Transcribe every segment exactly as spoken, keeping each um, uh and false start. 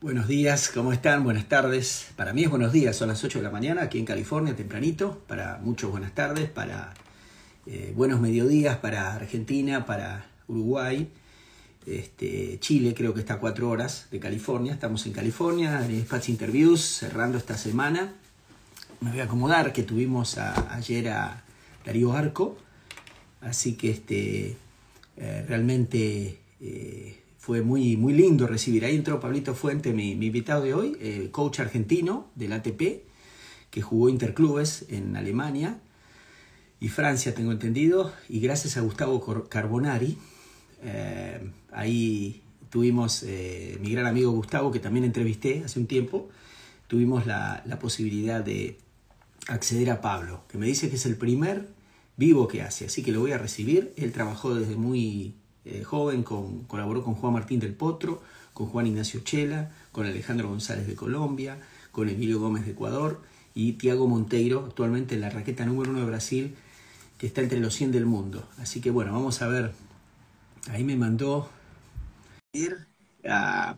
Buenos días, ¿cómo están? Buenas tardes. Para mí es buenos días, son las ocho de la mañana aquí en California, tempranito. Para muchos buenas tardes, para eh, buenos mediodías, para Argentina, para Uruguay. Este, Chile creo que está a cuatro horas de California. Estamos en California, en Spatz Interviews, cerrando esta semana. Me voy a acomodar que tuvimos a, ayer a Darío Arco. Así que este, eh, realmente... Eh, Fue muy, muy lindo recibir. Ahí entró Pablito Fuente, mi, mi invitado de hoy, eh, coach argentino del A T P, que jugó interclubes en Alemania y Francia, tengo entendido. Y gracias a Gustavo Carbonari, eh, ahí tuvimos eh, mi gran amigo Gustavo, que también entrevisté hace un tiempo, tuvimos la, la posibilidad de acceder a Pablo, que me dice que es el primer vivo que hace, así que lo voy a recibir. Él trabajó desde muy... Eh, joven, con, colaboró con Juan Martín del Potro, con Juan Ignacio Chela, con Alejandro González de Colombia, con Emilio Gómez de Ecuador y Thiago Monteiro, actualmente en la raqueta número uno de Brasil, que está entre los cien del mundo. Así que bueno, vamos a ver. Ahí me mandó a,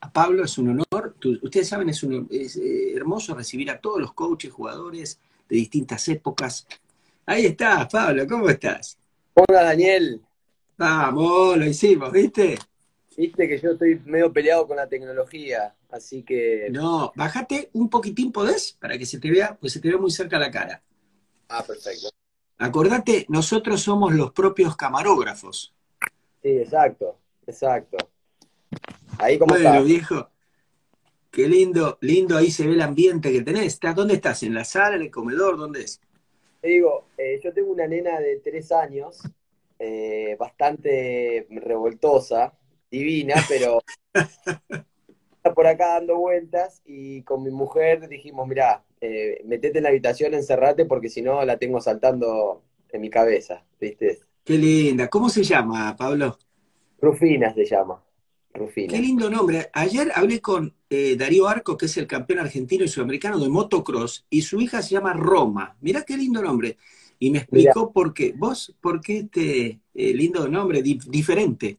a Pablo, es un honor. Tú, ustedes saben, es, un, es eh, hermoso recibir a todos los coaches, jugadores de distintas épocas. Ahí está, Pablo, ¿cómo estás? Hola, Daniel. Vamos, lo hicimos, ¿viste? Viste que yo estoy medio peleado con la tecnología, así que... No, bájate un poquitín, ¿podés? Para que se te vea, pues se te vea muy cerca la cara. Ah, perfecto. Acordate, nosotros somos los propios camarógrafos. Sí, exacto, exacto. Ahí como bueno, está. Bueno, viejo, qué lindo, lindo ahí se ve el ambiente que tenés. ¿Dónde estás? ¿En la sala, en el comedor? ¿Dónde es? Te digo, eh, yo tengo una nena de tres años... Eh, bastante revoltosa, divina, pero está por acá dando vueltas y con mi mujer dijimos, mirá, eh, metete en la habitación, encerrate porque si no la tengo saltando en mi cabeza, ¿viste? Qué linda. ¿Cómo se llama, Pablo? Rufina se llama. Rufina. Qué lindo nombre. Ayer hablé con eh, Darío Arco, que es el campeón argentino y sudamericano de motocross, y su hija se llama Roma. Mirá qué lindo nombre. Y me explicó Mirá. por qué. ¿Vos por qué este eh, lindo nombre di diferente?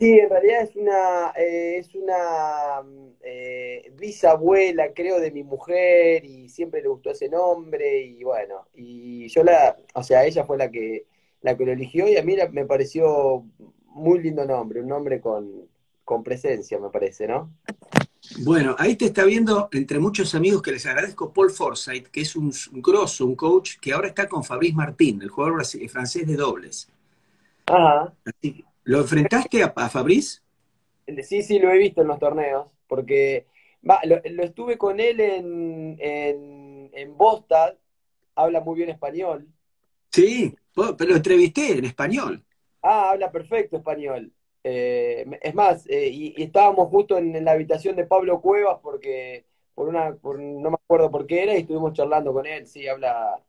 Sí, en realidad es una, eh, es una eh, bisabuela, creo, de mi mujer y siempre le gustó ese nombre y bueno, y yo la, o sea, ella fue la que, la que lo eligió y a mí la, me pareció muy lindo nombre, un nombre con, con presencia, me parece, ¿no? Bueno, ahí te está viendo, entre muchos amigos que les agradezco, Paul Forsyth, que es un, un grosso, un coach, que ahora está con Fabrice Martín, el jugador francés de dobles. Ajá. Así, ¿lo enfrentaste a, a Fabrice? Sí, sí, lo he visto en los torneos, porque va, lo, lo estuve con él en, en, en Boston, habla muy bien español. Sí, pero lo entrevisté en español. Ah, habla perfecto español. Eh, es más, eh, y, y estábamos justo en, en la habitación de Pablo Cuevas porque por una por, no me acuerdo por qué era y estuvimos charlando con él, sí, habla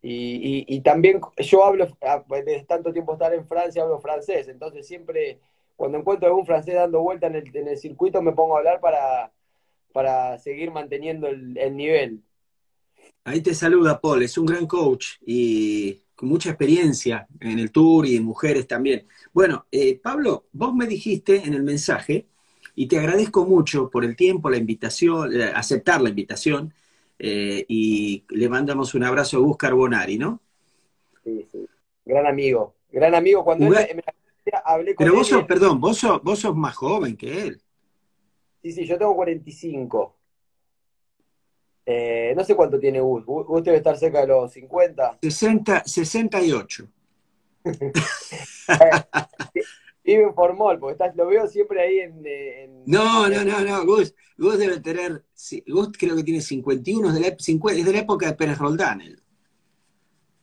y, y, y también yo hablo, desde tanto tiempo estar en Francia, hablo francés, entonces siempre cuando encuentro algún francés dando vuelta en el, en el circuito me pongo a hablar para, para seguir manteniendo el, el nivel. Ahí te saluda Paul, es un gran coach y... con mucha experiencia en el Tour y en mujeres también. Bueno, eh, Pablo, vos me dijiste en el mensaje, y te agradezco mucho por el tiempo, la invitación, eh, aceptar la invitación, eh, y le mandamos un abrazo a Gus Carbonari, ¿no? Sí, sí, gran amigo, gran amigo. Cuando él, me, me, hablé con Pero él, vos sos, él, perdón, vos sos, vos sos más joven que él. Sí, sí, yo tengo cuarenta y cinco. Eh, no sé cuánto tiene Gus. Gus debe estar cerca de los cincuenta. sesenta, sesenta y ocho. Vive en Formol, porque estás, lo veo siempre ahí en... en no, no, no, no, Gus. Gus debe tener... Gus creo que tiene cincuenta y uno, es de la, cincuenta, es de la época de Pérez Roldán. Él.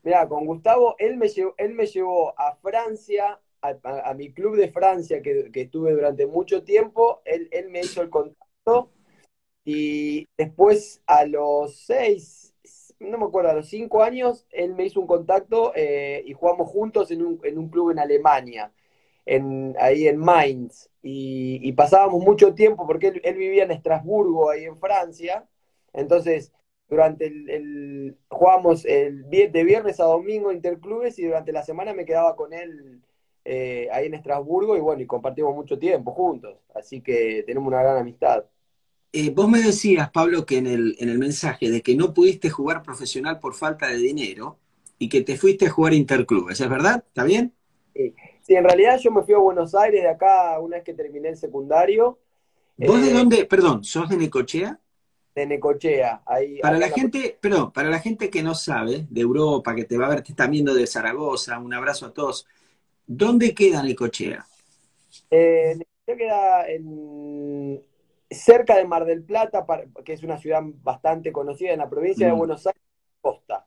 Mirá, con Gustavo, él me llevó, él me llevó a Francia, a, a, a mi club de Francia, que, que estuve durante mucho tiempo. Él, él me hizo el contacto. Y después a los seis, no me acuerdo, a los cinco años, él me hizo un contacto eh, y jugamos juntos en un, en un club en Alemania, en, ahí en Mainz. Y, y pasábamos mucho tiempo porque él, él vivía en Estrasburgo, ahí en Francia. Entonces, durante el, el jugábamos el, de viernes a domingo interclubes y durante la semana me quedaba con él eh, ahí en Estrasburgo y bueno, y compartimos mucho tiempo juntos. Así que tenemos una gran amistad. Eh, vos me decías, Pablo, que en el, en el mensaje de que no pudiste jugar profesional por falta de dinero y que te fuiste a jugar interclubes, ¿es verdad? ¿Está bien? Sí. Sí, en realidad yo me fui a Buenos Aires de acá una vez que terminé el secundario. ¿Vos eh, de dónde? Perdón, ¿sos de Necochea? De Necochea. Ahí, para la, la gente, perdón, para la gente que no sabe, de Europa, que te va a ver, te están viendo de Zaragoza, un abrazo a todos. ¿Dónde queda Necochea? Eh, Necochea queda en... cerca de Mar del Plata, que es una ciudad bastante conocida en la provincia de Buenos Aires, costa.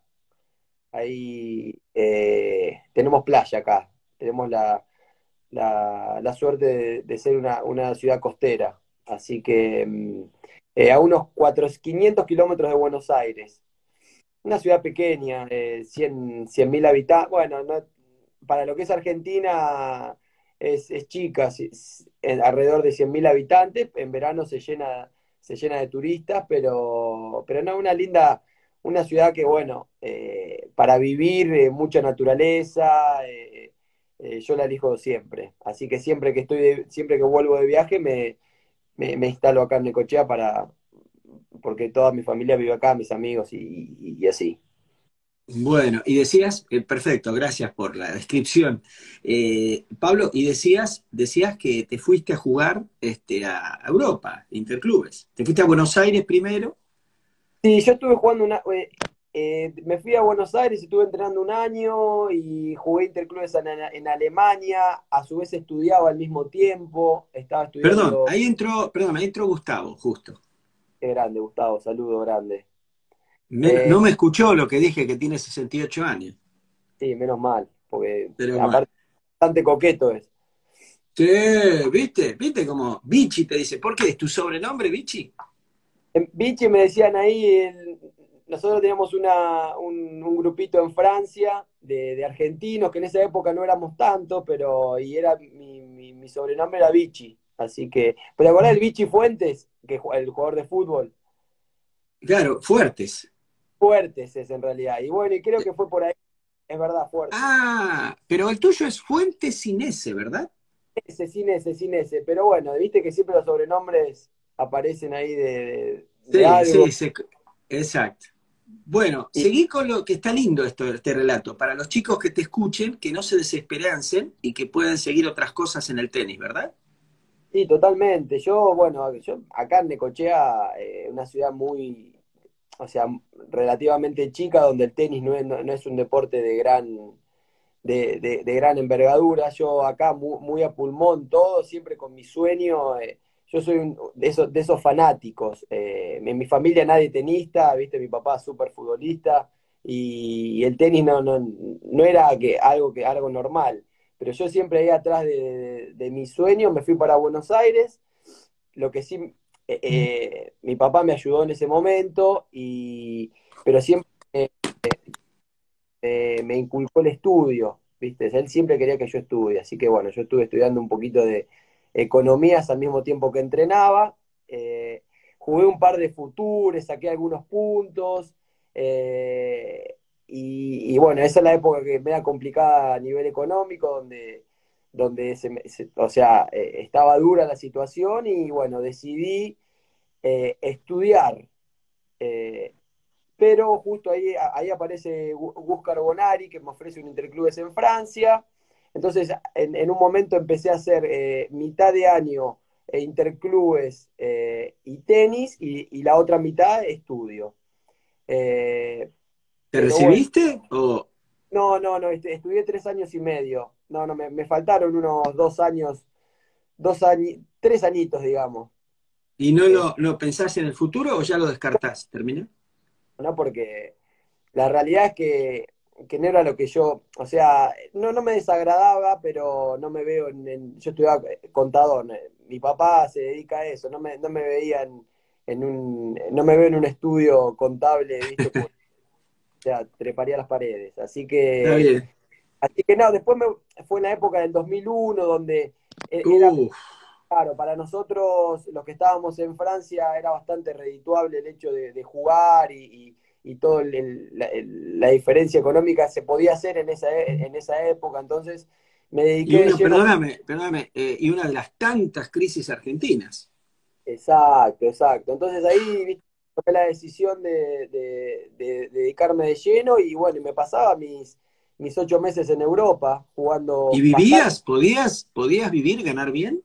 Ahí eh, tenemos playa acá, tenemos la, la, la suerte de, de ser una, una ciudad costera, así que eh, a unos cuatrocientos, quinientos kilómetros de Buenos Aires. Una ciudad pequeña, eh, cien mil habitantes, bueno, no, para lo que es Argentina... Es, es chica, es, es, es alrededor de cien mil habitantes, en verano se llena, se llena de turistas, pero, pero no, una linda, una ciudad que, bueno, eh, para vivir, eh, mucha naturaleza, eh, eh, yo la elijo siempre, así que siempre que estoy de, siempre que vuelvo de viaje me, me, me instalo acá en Necochea para, porque toda mi familia vive acá, mis amigos y, y, y así. Bueno, y decías, eh, perfecto, gracias por la descripción. Eh, Pablo, y decías, decías que te fuiste a jugar este, a Europa, interclubes. ¿Te fuiste a Buenos Aires primero? Sí, yo estuve jugando, una, eh, eh, me fui a Buenos Aires, estuve entrenando un año y jugué interclubes en, en Alemania, a su vez estudiaba al mismo tiempo, estaba estudiando... Perdón, ahí entró, perdón, ahí entró Gustavo, justo. Qué grande, Gustavo, saludo grande. Me, eh, no me escuchó lo que dije, que tiene sesenta y ocho años. Sí, menos mal, porque pero aparte mal. Bastante coqueto es. Sí, ¿viste? ¿Viste como Vichy te dice? ¿Por qué? ¿Es tu sobrenombre, Vichy? En Vichy me decían ahí, el, nosotros teníamos una, un, un grupito en Francia de, de argentinos, que en esa época no éramos tantos, pero y era mi, mi, mi sobrenombre era Vichy. Así que, pero acordás del Vichy Fuentes, que es el jugador de fútbol. Claro, Fuertes. Fuertes es en realidad, y bueno, y creo que fue por ahí, es verdad, Fuertes. Ah, pero el tuyo es Fuentes sin ese, ¿verdad? Ese, sin ese, sin ese, pero bueno, viste que siempre los sobrenombres aparecen ahí de, de sí, algo. Sí, sí, exacto. Bueno, sí. Seguí con lo que está lindo esto, este relato, para los chicos que te escuchen, que no se desesperancen y que puedan seguir otras cosas en el tenis, ¿verdad? Sí, totalmente. Yo, bueno, yo acá en Necochea, eh, una ciudad muy... o sea, relativamente chica, donde el tenis no es, no, no es un deporte de gran de, de, de gran envergadura. Yo acá muy, muy a pulmón todo, siempre con mi sueño. Eh, yo soy un, de, esos, de esos fanáticos. Eh, en mi familia nadie tenista, viste, mi papá súper futbolista, y, y el tenis no, no, no era que algo, que, algo normal. Pero yo siempre ahí atrás de, de, de mi sueño me fui para Buenos Aires, lo que sí... Eh, eh, mi papá me ayudó en ese momento, y, pero siempre eh, eh, me inculcó el estudio, ¿viste? Él siempre quería que yo estudie, así que bueno, yo estuve estudiando un poquito de economías al mismo tiempo que entrenaba, eh, jugué un par de futures, saqué algunos puntos, eh, y, y bueno, esa es la época que me da complicada a nivel económico, donde... donde se, se, o sea, eh, estaba dura la situación y bueno, decidí eh, estudiar. Eh, pero justo ahí, ahí aparece Gus Carbonari, que me ofrece un interclubes en Francia. Entonces, en, en un momento empecé a hacer eh, mitad de año eh, interclubes eh, y tenis, y, y la otra mitad estudio. Eh, ¿Te recibiste? Bueno, no, no, no, estudié tres años y medio. No, no, me, me faltaron unos dos años, dos años, tres añitos, digamos. ¿Y no lo, lo pensás en el futuro o ya lo descartás? ¿Terminé? No, porque la realidad es que, que no era lo que yo, o sea, no, no me desagradaba, pero no me veo en, en yo estudiaba contador, mi papá se dedica a eso, no me, no me veía en, en un, no me veo en un estudio contable, ¿viste? Pues, o sea, treparía las paredes, así que... Está bien. Así que no, después me, fue en la época del dos mil uno, donde era, claro, para nosotros, los que estábamos en Francia, era bastante redituable el hecho de, de jugar y, y, y toda la, la diferencia económica se podía hacer en esa, en esa época, entonces me dediqué... Y una, perdóname, perdóname, eh, y una de las tantas crisis argentinas. Exacto, exacto. Entonces ahí, ¿viste? Tomé la decisión de, de, de, de dedicarme de lleno y bueno, me pasaba mis, mis ocho meses en Europa jugando. ¿Y vivías? ¿Podías, podías vivir, ganar bien?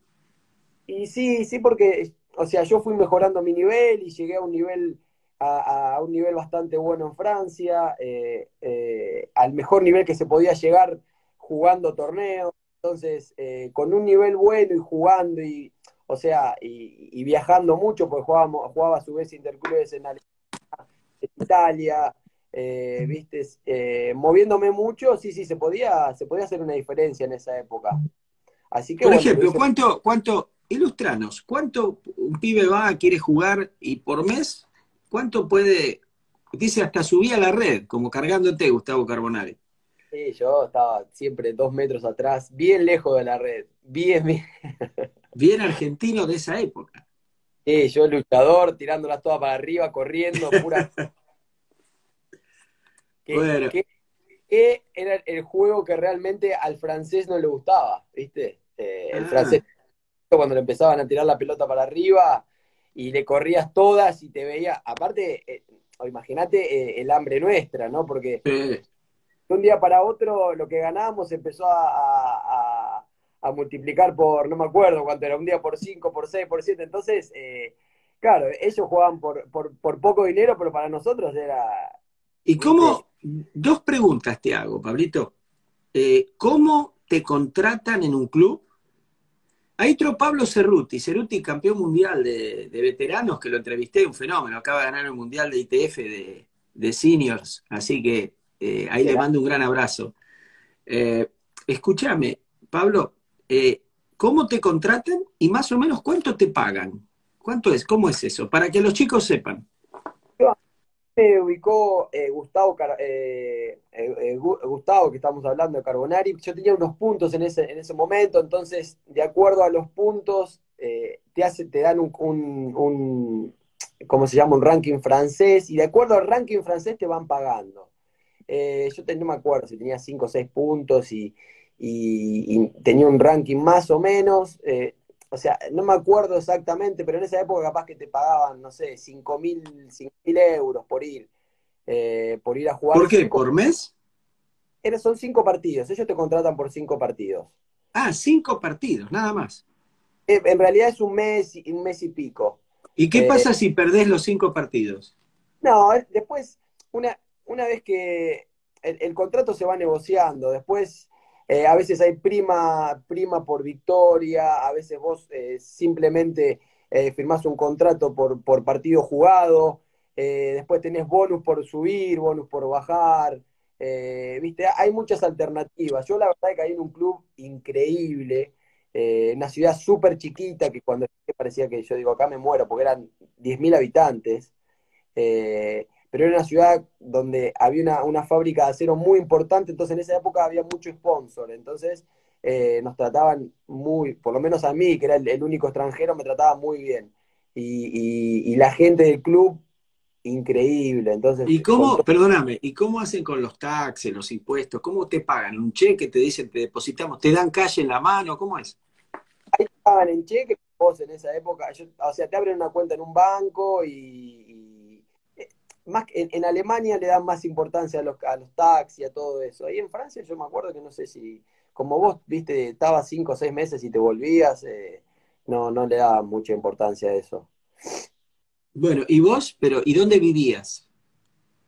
Y sí, sí, porque, o sea, yo fui mejorando mi nivel y llegué a un nivel, a, a un nivel bastante bueno en Francia, eh, eh, al mejor nivel que se podía llegar jugando torneos. Entonces, eh, con un nivel bueno y jugando y, o sea, y, y viajando mucho, porque jugábamos, jugaba a su vez interclubes en Alemania, en Italia, eh, viste, eh, moviéndome mucho, sí, sí, se podía, se podía hacer una diferencia en esa época. Así que, por bueno, ejemplo, hice... ¿cuánto, cuánto, ilustranos, cuánto un pibe va, quiere jugar y por mes, cuánto puede, dice, hasta subí a la red, como cargándote, Gustavo Carbonari? Sí, yo estaba siempre dos metros atrás, bien lejos de la red, bien, bien. Bien argentino de esa época. Sí, yo luchador, tirándolas todas para arriba, corriendo, pura... que, bueno. que, que era el juego que realmente al francés no le gustaba, ¿viste? Eh, ah. El francés, cuando le empezaban a tirar la pelota para arriba, y le corrías todas y te veía... Aparte, eh, imagínate eh, el hambre nuestra, ¿no? Porque... Sí. De un día para otro, lo que ganábamos empezó a, a, a, a multiplicar por, no me acuerdo cuánto era, un día por cinco, por seis, por siete. Entonces, eh, claro, ellos jugaban por, por, por poco dinero, pero para nosotros era... ¿Y cómo? Dos preguntas te hago, Pablito. Eh, ¿Cómo te contratan en un club? Ahí entró Pablo Cerruti, Cerruti campeón mundial de, de veteranos, que lo entrevisté, un fenómeno, acaba de ganar el mundial de I T F de, de seniors, así que... Eh, ahí le mando un gran abrazo. Eh, escúchame, Pablo, eh, ¿cómo te contratan y más o menos cuánto te pagan? ¿Cuánto es? ¿Cómo es eso? Para que los chicos sepan. Me ubicó eh, Gustavo, eh, eh, Gustavo, que estamos hablando de Carbonari. Yo tenía unos puntos en ese, en ese momento, entonces, de acuerdo a los puntos, eh, te, hace, te dan un, un, un, ¿cómo se llama? Un ranking francés, y de acuerdo al ranking francés te van pagando. Eh, yo ten, no me acuerdo si tenía cinco o seis puntos y, y, y tenía un ranking más o menos, eh, o sea, no me acuerdo exactamente, pero en esa época capaz que te pagaban, no sé, cinco mil euros por ir, eh, por ir a jugar. ¿Por qué? Cinco, ¿por mes? Era, son cinco partidos, ellos te contratan por cinco partidos. Ah, cinco partidos, nada más. Eh, en realidad es un mes, un mes y pico. ¿Y qué eh, pasa si perdés los cinco partidos? No, después, una... Una vez que el, el contrato se va negociando, después eh, a veces hay prima, prima por victoria, a veces vos eh, simplemente eh, firmás un contrato por, por partido jugado, eh, después tenés bonus por subir, bonus por bajar, eh, viste, hay muchas alternativas. Yo la verdad es que caí en un club increíble, eh, una ciudad súper chiquita, que cuando parecía que yo digo acá me muero, porque eran diez mil habitantes, eh, pero era una ciudad donde había una, una fábrica de acero muy importante, entonces en esa época había mucho sponsor, entonces eh, nos trataban muy, por lo menos a mí, que era el, el único extranjero, me trataba muy bien, y, y, y la gente del club, increíble. Entonces, ¿y cómo, con... perdóname, ¿y cómo hacen con los taxes, los impuestos? ¿Cómo te pagan? ¿Un cheque? ¿Te dicen, te depositamos? ¿Te dan calle en la mano? ¿Cómo es? Ahí te pagan en cheque, vos en esa época, yo, o sea, te abren una cuenta en un banco y... Más, en, en Alemania le dan más importancia a los, a los taxis y a todo eso. Ahí en Francia yo me acuerdo que no sé si, como vos, viste, estabas cinco o seis meses y te volvías, eh, no, no le da mucha importancia a eso. Bueno, ¿y vos? Pero ¿y dónde vivías?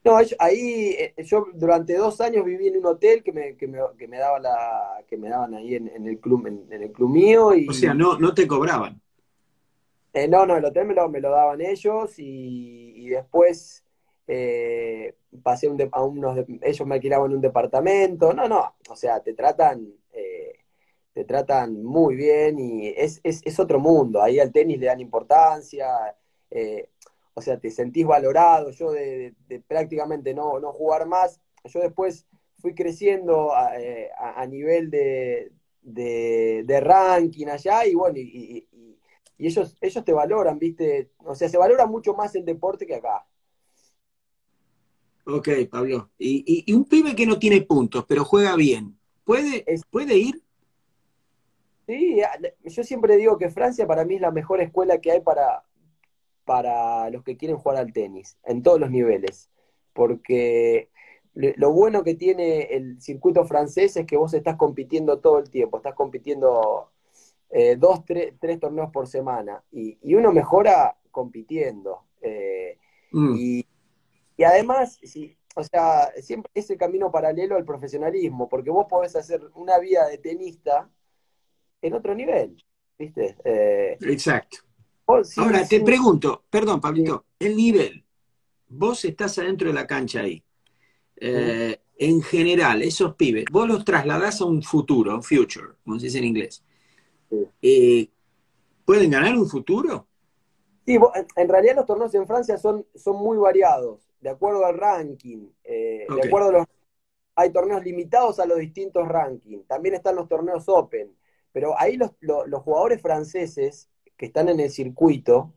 No, yo, ahí eh, yo durante dos años viví en un hotel que me, que me, que me, daba la, que me daban ahí en, en el club, en, en el club mío. Y, o sea, no, no te cobraban. Eh, no, no, el hotel me lo, me lo daban ellos y, y después... Eh, pasé un de, a unos de, ellos me alquilaban un departamento, no, no, o sea, te tratan eh, te tratan muy bien y es, es, es otro mundo. Ahí al tenis le dan importancia, eh, o sea, te sentís valorado. Yo de, de, de prácticamente no, no jugar más, yo después fui creciendo a, eh, a, a nivel de, de, de ranking allá y bueno, y, y, y ellos, ellos te valoran, viste, o sea, se valora mucho más el deporte que acá. Ok, Pablo. Y, y, y un pibe que no tiene puntos, pero juega bien, ¿puede, puede ir? Sí, yo siempre digo que Francia para mí es la mejor escuela que hay para, para los que quieren jugar al tenis, en todos los niveles, porque lo bueno que tiene el circuito francés es que vos estás compitiendo todo el tiempo, estás compitiendo eh, dos, tres, tres torneos por semana, y, y uno mejora compitiendo. Eh, mm. y, y además, sí, o sea, siempre es el camino paralelo al profesionalismo, porque vos podés hacer una vida de tenista en otro nivel, ¿viste? Eh, Exacto. Vos, sí, Ahora, sí, te sí. pregunto, perdón, Pablito, sí. el nivel, vos estás adentro de la cancha ahí. Eh, en general, esos pibes, vos los trasladás a un futuro, future, como se dice en inglés. Sí. Eh, ¿Pueden ganar un futuro? Sí, en realidad los torneos en Francia son, son muy variados, de acuerdo al ranking. Eh, okay. de acuerdo a los, hay torneos limitados a los distintos rankings. También están los torneos Open. Pero ahí los, los, los jugadores franceses que están en el circuito,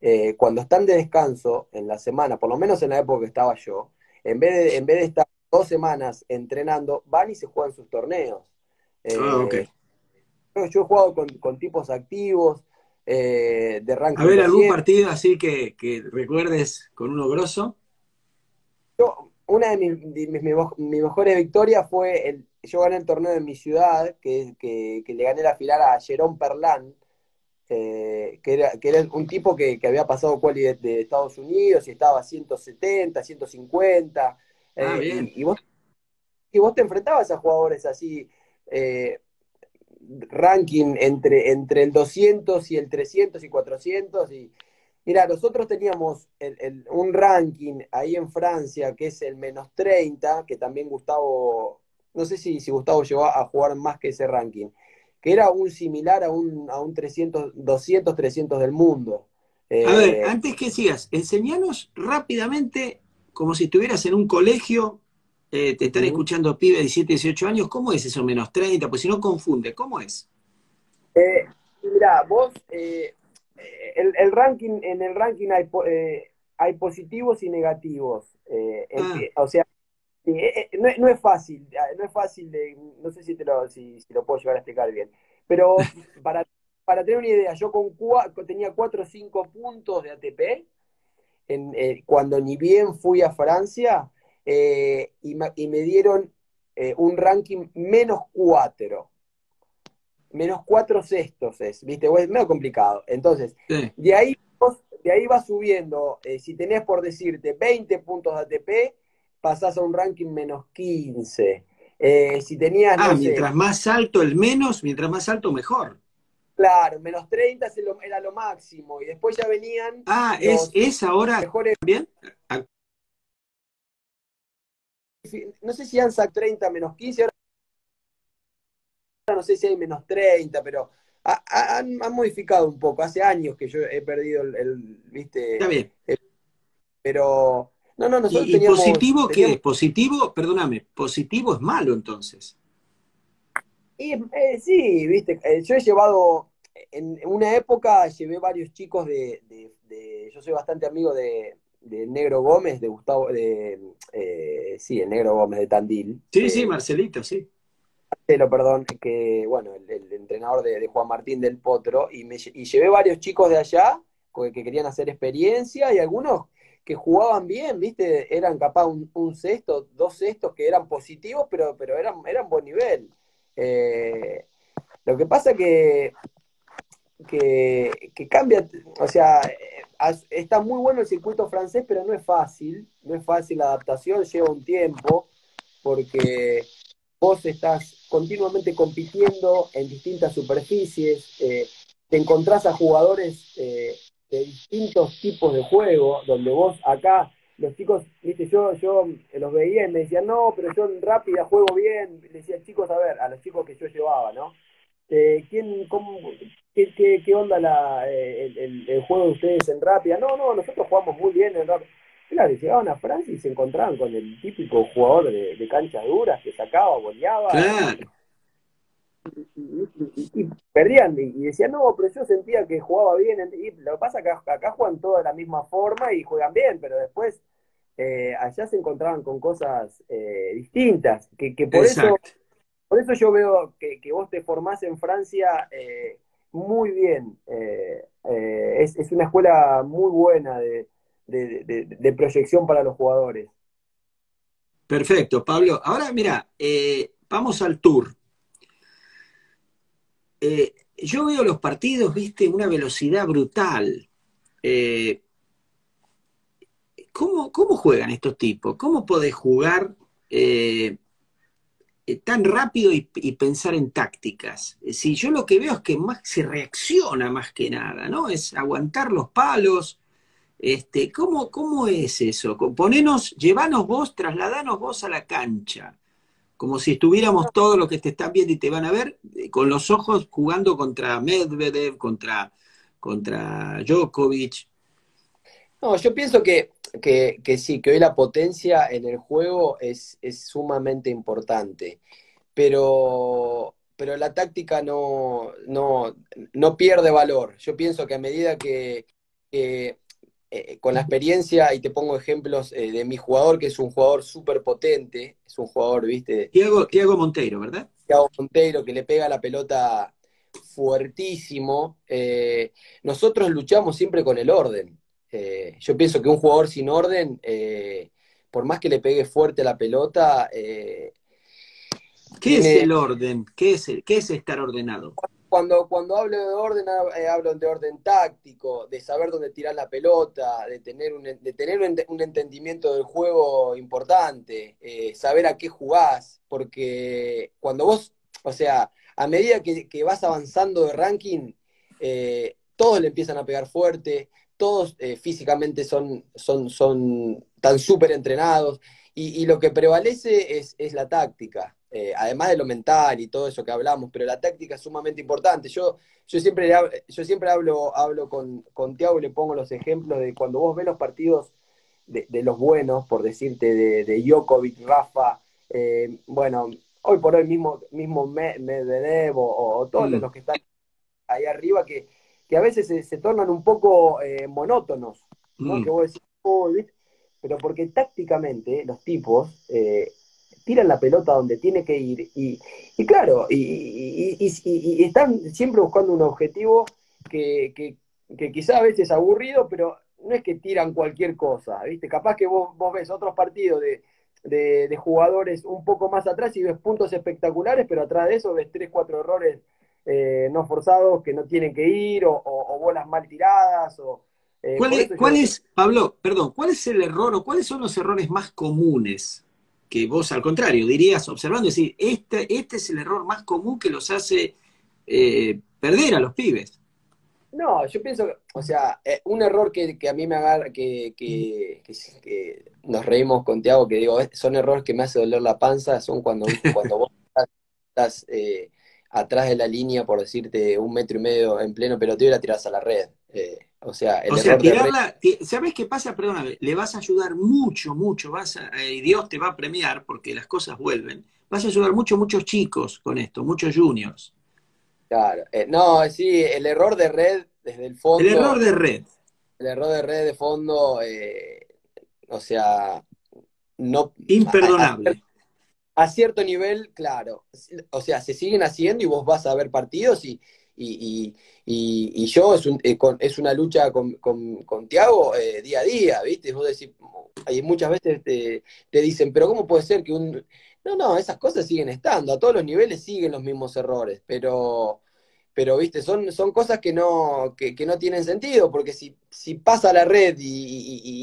eh, cuando están de descanso en la semana, por lo menos en la época que estaba yo, En vez, de, en vez de estar dos semanas entrenando, van y se juegan sus torneos. Eh, ah, ok. Yo he jugado con, con tipos activos, eh, de ranking. A ver, ¿algún partido así que, que recuerdes con uno grosso? Yo, una de mis, de mis, mis mejores victorias fue, el, yo gané el torneo de mi ciudad, que, que, que le gané la final a Jerome Perlan, Eh, que, era, que era un tipo que, que había pasado quali de, de Estados Unidos y estaba a ciento setenta, ciento cincuenta. Eh, ah, bien. Y, y, vos, y vos te enfrentabas a jugadores así, eh, ranking entre, entre el doscientos y el trescientos y cuatrocientos. Y, mira, nosotros teníamos el, el, un ranking ahí en Francia que es el menos treinta, que también Gustavo, no sé si, si Gustavo llegó a jugar más que ese ranking, que era un similar a un, a un trescientos, doscientos, trescientos del mundo. Eh, a ver, antes que sigas, enseñanos rápidamente, como si estuvieras en un colegio, eh, te están uh-huh. escuchando pibes de diecisiete, dieciocho años, ¿cómo es eso menos treinta? Pues si no confunde, ¿cómo es? Eh, mirá, vos, eh, el, el ranking, en el ranking hay, eh, hay positivos y negativos. Eh, ah. en, o sea, Sí, no, no es fácil, no es fácil, de, no sé si, te lo, si, si lo puedo llegar a explicar bien, pero para, para tener una idea, yo con cua, tenía cuatro o cinco puntos de A T P en, eh, cuando ni bien fui a Francia, eh, y, ma, y me dieron eh, un ranking menos cuatro, menos cuatro sextos es, ¿viste? Es medio complicado, entonces, sí. de, ahí, de ahí vas subiendo, eh, si tenés por decirte veinte puntos de A T P, pasás a un ranking menos quince. Eh, si tenías, no ah, sé, mientras más alto el menos, mientras más alto mejor. Claro, menos treinta era lo máximo. Y después ya venían... Ah, es, es ahora mejores... bien. No sé si han sacado treinta menos quince, ahora no sé si hay menos treinta, pero ha, ha, han, han modificado un poco. Hace años que yo he perdido el... el ¿viste? Está bien. El, pero... No, no, nosotros ¿Y teníamos, positivo teníamos... qué es? ¿Positivo? Perdóname, ¿positivo es malo entonces? Y, eh, sí, viste, eh, yo he llevado, en una época llevé varios chicos de, de, de yo soy bastante amigo de, de Negro Gómez, de Gustavo, de, eh, sí, el Negro Gómez de Tandil. Sí, eh, sí, Marcelito, sí. Marcelo, perdón, que, bueno, el, el entrenador de, de Juan Martín del Potro, y, me, y llevé varios chicos de allá que, que querían hacer experiencia y algunos... que jugaban bien, ¿viste? Eran capaz un, un sexto, dos sextos que eran positivos, pero, pero eran, eran buen nivel. Eh, lo que pasa que, que, que cambia, o sea, está muy bueno el circuito francés, pero no es fácil, no es fácil la adaptación, lleva un tiempo, porque vos estás continuamente compitiendo en distintas superficies, eh, te encontrás a jugadores... Eh, de distintos tipos de juego, donde vos acá, los chicos, viste, yo, yo los veía y me decían, no, pero yo en rápida juego bien, le decía, chicos, a ver, a los chicos que yo llevaba, ¿no? Eh, ¿quién, cómo, qué, qué, qué onda la, el, el, el juego de ustedes en rápida? No, no, nosotros jugamos muy bien en rápida. Claro, llegaban a Francia y se encontraban con el típico jugador de, de canchas duras que sacaba, boleaba. Claro. Y, y, y perdían, y decían, no, pero yo sentía que jugaba bien, y lo que pasa es que acá, acá juegan todos de la misma forma y juegan bien, pero después eh, allá se encontraban con cosas eh, distintas, que, que por Exacto. eso Por eso yo veo que, que vos te formás en Francia eh, muy bien. Eh, eh, es, es una escuela muy buena de, de, de, de proyección para los jugadores. Perfecto, Pablo. Ahora, mira, eh, vamos al Tour. Eh, yo veo los partidos, viste, una velocidad brutal. Eh, ¿cómo, ¿Cómo juegan estos tipos? ¿Cómo podés jugar eh, eh, tan rápido y, y pensar en tácticas? Si yo lo que veo es que más se reacciona más que nada, ¿no? Es aguantar los palos. Este, ¿cómo, ¿Cómo es eso? Ponenos, llevanos vos, trasladanos vos a la cancha, como si estuviéramos todos los que te están viendo y te van a ver, con los ojos jugando contra Medvedev, contra, contra Djokovic. No, yo pienso que, que, que sí, que hoy la potencia en el juego es, es sumamente importante, pero... pero la táctica no, no, no pierde valor. Yo pienso que a medida que... que Eh, con la experiencia, y te pongo ejemplos eh, de mi jugador, que es un jugador súper potente, es un jugador, viste... Thiago, que, Thiago Monteiro, ¿verdad? Thiago Monteiro, que le pega la pelota fuertísimo. Eh, nosotros luchamos siempre con el orden. Eh, yo pienso que un jugador sin orden, eh, por más que le pegue fuerte la pelota... Eh, ¿Qué tiene... es el orden? ¿Qué es, el, qué es estar ordenado? Cuando, cuando hablo de orden, hablo de orden táctico, de saber dónde tirar la pelota, de tener un, de tener un, un entendimiento del juego importante, eh, saber a qué jugás, porque cuando vos, o sea, a medida que, que vas avanzando de ranking, eh, todos le empiezan a pegar fuerte, todos eh, físicamente son, son, son tan súper entrenados, y, y lo que prevalece es, es la táctica. Eh, además de lo mental y todo eso que hablamos, pero la táctica es sumamente importante. Yo, yo siempre, yo siempre hablo, hablo con, con Thiago y le pongo los ejemplos de cuando vos ves los partidos de, de los buenos, por decirte, de, de Djokovic, Rafa, eh, bueno, hoy por hoy mismo, mismo Medvedev o, o todos mm. los que están ahí arriba, que, que a veces se, se tornan un poco eh, monótonos, ¿no? Mm. Que vos decís, oh, ¿viste? Pero porque tácticamente los tipos... Eh, tiran la pelota donde tiene que ir, y, y claro, y, y, y, y, y están siempre buscando un objetivo que, que, que quizá a veces es aburrido, pero no es que tiran cualquier cosa, ¿viste? Capaz que vos, vos ves otros partidos de, de, de jugadores un poco más atrás y ves puntos espectaculares, pero atrás de eso ves tres, cuatro errores eh, no forzados que no tienen que ir, o, o, o bolas mal tiradas, o... Eh, ¿Cuál, es, cuál yo... es, Pablo, perdón, cuál es el error o cuáles son los errores más comunes? Que vos, al contrario, dirías, observando, decir, este, este es el error más común que los hace eh, perder a los pibes. No, yo pienso, o sea, eh, un error que, que a mí me agarra, que, que, que, que nos reímos con Thiago, que digo, son errores que me hace doler la panza, son cuando, cuando vos estás eh, atrás de la línea, por decirte, un metro y medio en pleno peloteo y la tirás a la red. Eh, o sea, el o sea tirarla, de... ¿sabes qué pasa? Perdóname, le vas a ayudar mucho, mucho, vas a, eh, Dios te va a premiar porque las cosas vuelven, vas a ayudar mucho, muchos chicos con esto, muchos juniors. Claro, eh, no, sí, el error de red desde el fondo. El error de red. El error de red de fondo, eh, o sea, no... Imperdonable. A, a cierto nivel, claro, o sea, se siguen haciendo y vos vas a ver partidos y... Y, y, y yo, es, un, es una lucha con, con, con Thiago eh, día a día, ¿viste? Vos decís, hay muchas veces te, te dicen, pero ¿cómo puede ser que un...? No, no, esas cosas siguen estando, a todos los niveles siguen los mismos errores, pero, pero ¿viste? Son, son cosas que no, que, que no tienen sentido, porque si, si pasa la red y,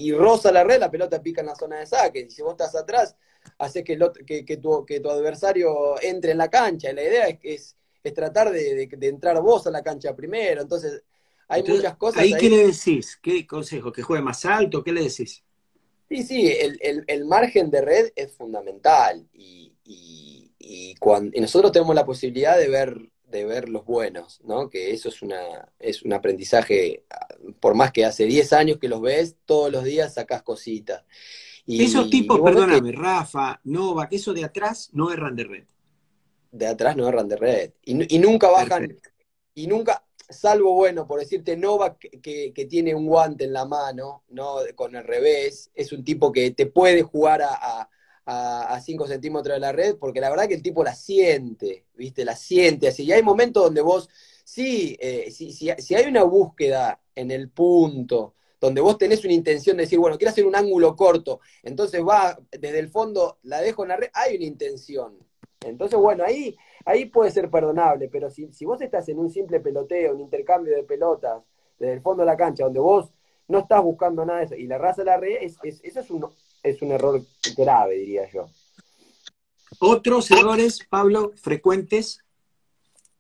y, y roza la red, la pelota pica en la zona de saque, y si vos estás atrás, haces que, que, que, tu, que tu adversario entre en la cancha, y la idea es que es... es tratar de, de, de entrar vos a la cancha primero, entonces hay entonces, muchas cosas... ¿Ahí, ahí qué le decís? ¿Qué consejo? ¿Que juegue más alto? ¿Qué le decís? Sí, sí, el, el, el margen de red es fundamental, y, y, y, cuando, y nosotros tenemos la posibilidad de ver, de ver los buenos, ¿no? Que eso es, una, es un aprendizaje, por más que hace diez años que los ves, todos los días sacás cositas. Y, esos tipos, y perdóname, que... Rafa, Novak, eso de atrás no erran de red. De atrás no erran de red, y, y nunca bajan, perfecto. Y nunca, salvo, bueno, por decirte, Novak, que, que tiene un guante en la mano, no con el revés, es un tipo que te puede jugar a, a, a, a cinco centímetros de la red, porque la verdad que el tipo la siente, ¿viste? La siente así. Y hay momentos donde vos, sí, eh, si, si, si hay una búsqueda en el punto, donde vos tenés una intención de decir, bueno, quiero hacer un ángulo corto, entonces va desde el fondo, la dejo en la red, hay una intención. Entonces, bueno, ahí, ahí puede ser perdonable, pero si, si vos estás en un simple peloteo, un intercambio de pelotas, desde el fondo de la cancha, donde vos no estás buscando nada de eso, y la raza de la red, es, es, eso es un, es un error grave, diría yo. ¿Otros errores, Pablo, frecuentes?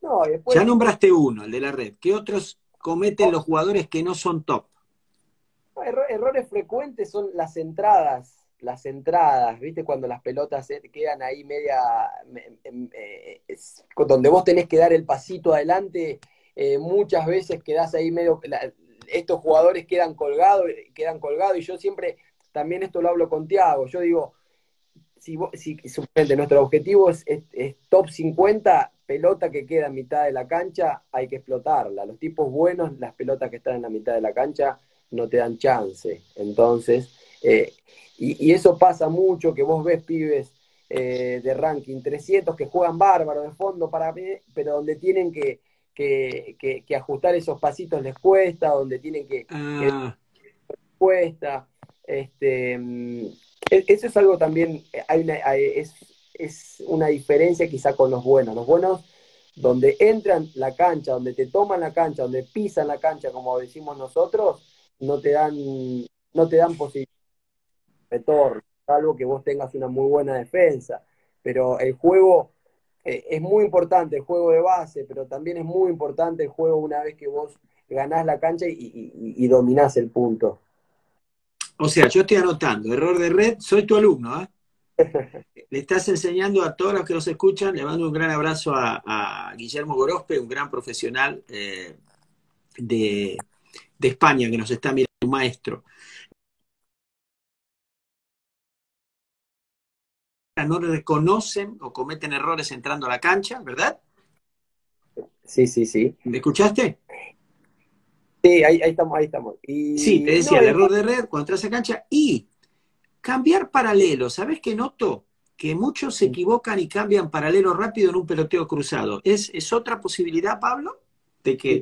No, después... Ya nombraste uno, el de la red. ¿Qué otros cometen los jugadores que no son top? No, erro, errores frecuentes son las entradas. Las entradas, ¿viste? Cuando las pelotas quedan ahí media... Me, me, es, donde vos tenés que dar el pasito adelante, eh, muchas veces quedás ahí medio... La, estos jugadores quedan colgados, quedan colgados, y yo siempre, también esto lo hablo con Thiago, yo digo, si, vos, si supuestamente nuestro objetivo es, es, es top cincuenta, pelota que queda en mitad de la cancha, hay que explotarla. Los tipos buenos, las pelotas que están en la mitad de la cancha, no te dan chance. Entonces... Eh, y, y eso pasa mucho, que vos ves pibes eh, de ranking trescientos que juegan bárbaro de fondo, para pero donde tienen que, que, que, que ajustar esos pasitos les cuesta, donde tienen que... Ah. que cuesta. Este, eso es algo también, hay una, hay, es, es una diferencia quizá con los buenos. Los buenos, donde entran la cancha, donde te toman la cancha, donde pisan la cancha, como decimos nosotros, no te dan, no te dan posibilidad. Retorno, salvo que vos tengas una muy buena defensa, pero el juego eh, es muy importante, el juego de base, pero también es muy importante el juego una vez que vos ganás la cancha y, y, y dominás el punto. O sea, yo estoy anotando, error de red, soy tu alumno, ¿eh? Le estás enseñando a todos los que nos escuchan, le mando un gran abrazo a, a Guillermo Gorospe, un gran profesional eh, de, de España que nos está mirando, un maestro. No reconocen o cometen errores entrando a la cancha, ¿verdad? Sí, sí, sí. ¿Me escuchaste? Sí, ahí, ahí estamos, ahí estamos. Y... Sí, te decía, no, el error de red cuando entras a cancha y cambiar paralelo. ¿Sabés qué noto? Que muchos se equivocan y cambian paralelo rápido en un peloteo cruzado. ¿Es, es otra posibilidad, Pablo? De que... Sí,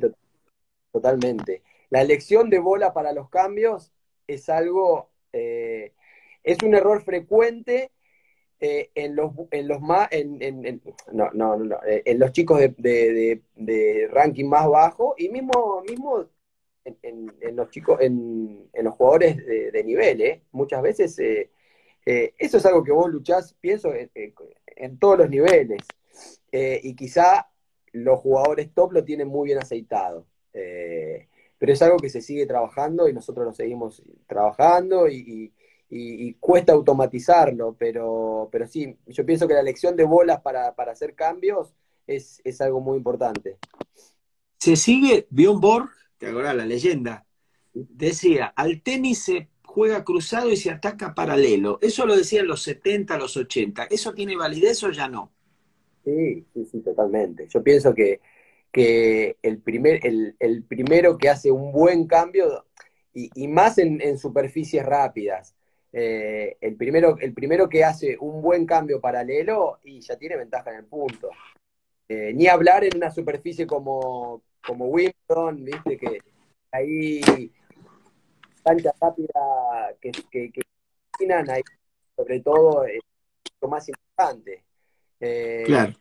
totalmente. La elección de bola para los cambios es algo, eh, es un error frecuente. Eh, en los en los más en, en, en, no, no, no, en los chicos de, de, de, de ranking más bajo, y mismo mismo en, en, en los chicos en, en los jugadores de, de nivel, ¿eh? Muchas veces eh, eh, eso es algo que vos luchás, pienso, en, en todos los niveles, eh, y quizá los jugadores top lo tienen muy bien aceitado, eh, pero es algo que se sigue trabajando y nosotros lo seguimos trabajando y, y Y, y cuesta automatizarlo, pero, pero sí, yo pienso que la elección de bolas para, para hacer cambios es, es algo muy importante. Se sigue, Bjorn Borg, te acordás, la leyenda, decía, al tenis se juega cruzado y se ataca paralelo. Eso lo decían los setenta, los ochenta. ¿Eso tiene validez o ya no? Sí, sí, sí, totalmente. Yo pienso que, que el, primer, el, el primero que hace un buen cambio, y, y más en, en superficies rápidas, Eh, el primero el primero que hace un buen cambio paralelo y ya tiene ventaja en el punto, eh, ni hablar en una superficie como como Wimbledon, viste, que ahí cancha rápida que que, que ahí, sobre todo es lo más importante, eh, claro.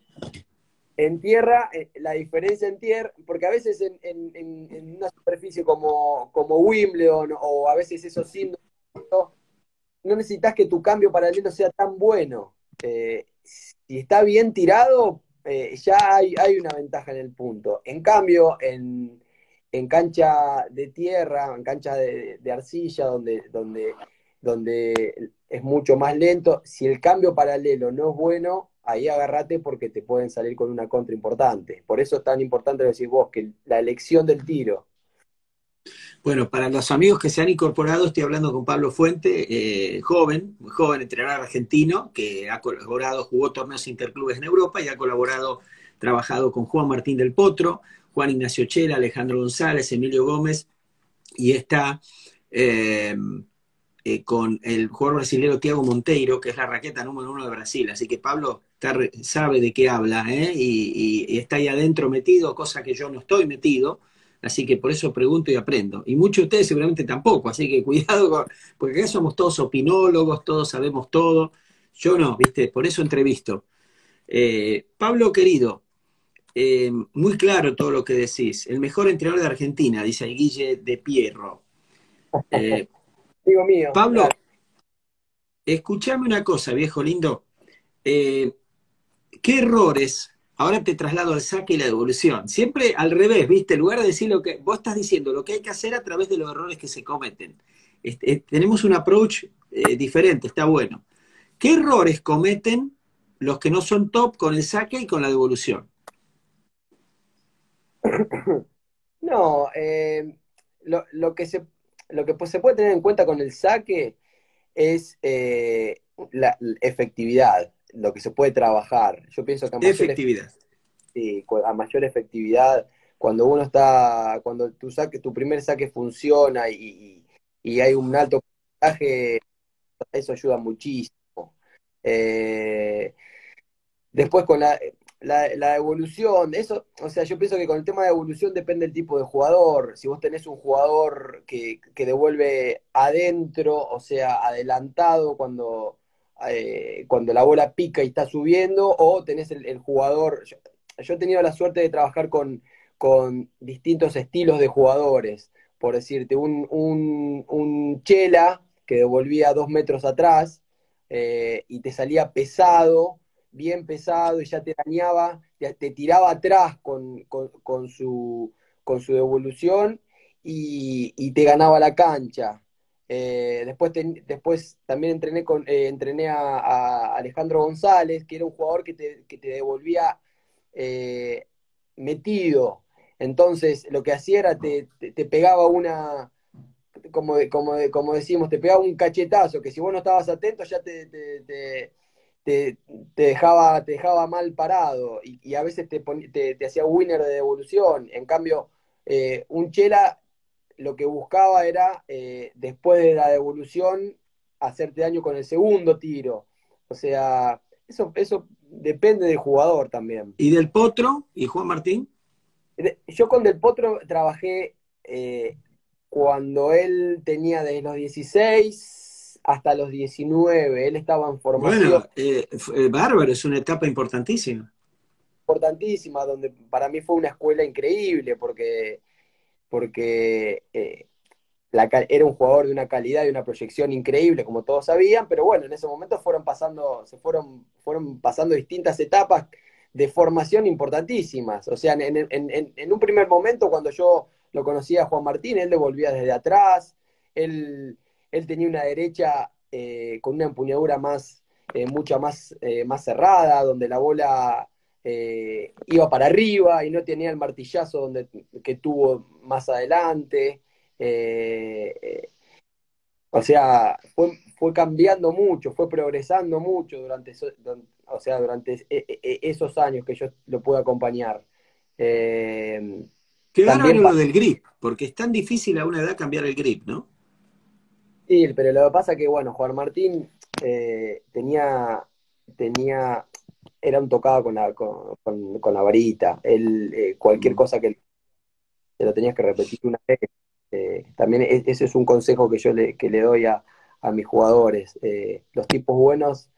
En tierra, la diferencia en tierra, porque a veces en, en, en una superficie como, como Wimbledon, o a veces esos síndromes, no necesitas que tu cambio paralelo sea tan bueno. Eh, si está bien tirado, eh, ya hay, hay una ventaja en el punto. En cambio, en, en cancha de tierra, en cancha de, de arcilla, donde, donde, donde es mucho más lento, si el cambio paralelo no es bueno, ahí agárrate porque te pueden salir con una contra importante. Por eso es tan importante lo que decís vos, que la elección del tiro. Bueno, para los amigos que se han incorporado, estoy hablando con Pablo Fuente, eh, joven, muy joven entrenador argentino, que ha colaborado, jugó torneos interclubes en Europa y ha colaborado, trabajado con Juan Martín del Potro, Juan Ignacio Chela, Alejandro González, Emilio Gómez, y está eh, eh, con el jugador brasileño Thiago Monteiro, que es la raqueta número uno de Brasil. Así que Pablo está, sabe de qué habla, ¿eh? y, y, y está ahí adentro metido, cosa que yo no estoy metido. Así que por eso pregunto y aprendo. Y muchos de ustedes seguramente tampoco, así que cuidado, con, porque acá somos todos opinólogos, todos sabemos todo. Yo no, ¿viste? Por eso entrevisto. Eh, Pablo, querido, eh, muy claro todo lo que decís. El mejor entrenador de Argentina, dice Guille de Pierro. Eh, Digo mío. Pablo, claro. Escuchame una cosa, viejo lindo. Eh, ¿Qué errores... Ahora te traslado al saque y la devolución. Siempre al revés, ¿viste? En lugar de decir lo que... Vos estás diciendo lo que hay que hacer a través de los errores que se cometen. Este, este, tenemos un approach eh, diferente, está bueno. ¿Qué errores cometen los que no son top con el saque y con la devolución? No, eh, lo, lo, que se, lo que se puede tener en cuenta con el saque es eh, la, la efectividad. Lo que se puede trabajar. Yo pienso que a mayor efectividad. Efectividad, sí, a mayor efectividad, cuando uno está, cuando tu saque, tu primer saque funciona y, y hay un alto puntaje, eso ayuda muchísimo. Eh, después con la, la, la evolución, eso, o sea, yo pienso que con el tema de evolución depende el tipo de jugador. Si vos tenés un jugador que, que devuelve adentro, o sea, adelantado cuando... Eh, cuando la bola pica y está subiendo, o tenés el, el jugador... Yo, yo he tenido la suerte de trabajar con, con distintos estilos de jugadores, por decirte, un, un, un Chela que devolvía dos metros atrás eh, y te salía pesado, bien pesado, y ya te dañaba, te, te tiraba atrás con, con, con, su, con su devolución y, y te ganaba la cancha. Eh, después, te, después también entrené, con, eh, entrené a, a Alejandro González, que era un jugador que te, que te devolvía eh, metido. Entonces, lo que hacía era, te, te, te pegaba una, como, como, como decimos, te pegaba un cachetazo, que si vos no estabas atento ya te, te, te, te, te, dejaba, te dejaba mal parado, y, y a veces te, pon, te, te hacía winner de devolución. En cambio, eh, un Chela... lo que buscaba era, eh, después de la devolución, hacerte daño con el segundo tiro. O sea, eso, eso depende del jugador también. ¿Y del Potro? ¿Y Juan Martín? Yo con Del Potro trabajé eh, cuando él tenía desde los dieciséis hasta los diecinueve. Él estaba en formación. Bueno, eh, bárbaro, es una etapa importantísima. Importantísima, donde para mí fue una escuela increíble, porque... porque eh, la, era un jugador de una calidad y una proyección increíble, como todos sabían, pero bueno, en ese momento fueron pasando, se fueron, fueron pasando distintas etapas de formación importantísimas. O sea, en, en, en, en un primer momento, cuando yo lo conocía a Juan Martín, él devolvía desde atrás, él, él tenía una derecha eh, con una empuñadura más, eh, mucha más, eh, más cerrada, donde la bola... Eh, iba para arriba y no tenía el martillazo donde, que tuvo más adelante. Eh, eh, o sea, fue, fue cambiando mucho, fue progresando mucho durante, eso, don, o sea, durante e, e, esos años que yo lo pude acompañar. Eh, Qué bárbaro lo del grip, porque es tan difícil a una edad cambiar el grip, ¿no? Sí, pero lo que pasa es que, bueno, Juan Martín eh, tenía... tenía era un tocado con la, con, con, con la varita. Él, eh, cualquier cosa que te lo tenías que repetir una vez. Eh, también es, ese es un consejo que yo le, que le doy a, a mis jugadores. Eh, los tipos buenos,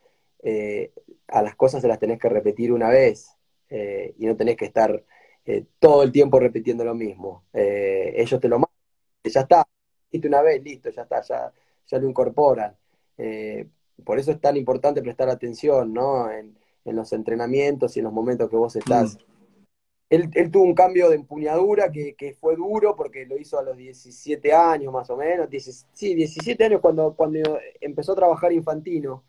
eh, a las cosas se las tenés que repetir una vez, eh, y no tenés que estar eh, todo el tiempo repitiendo lo mismo. Eh, ellos te lo mandan, ya está, hiciste una vez, listo, ya está, ya, ya lo incorporan. Eh, por eso es tan importante prestar atención, ¿no? En, en los entrenamientos y en los momentos que vos estás. Mm. Él, él tuvo un cambio de empuñadura que, que fue duro, porque lo hizo a los diecisiete años más o menos, Diecis sí, diecisiete años cuando, cuando empezó a trabajar Infantino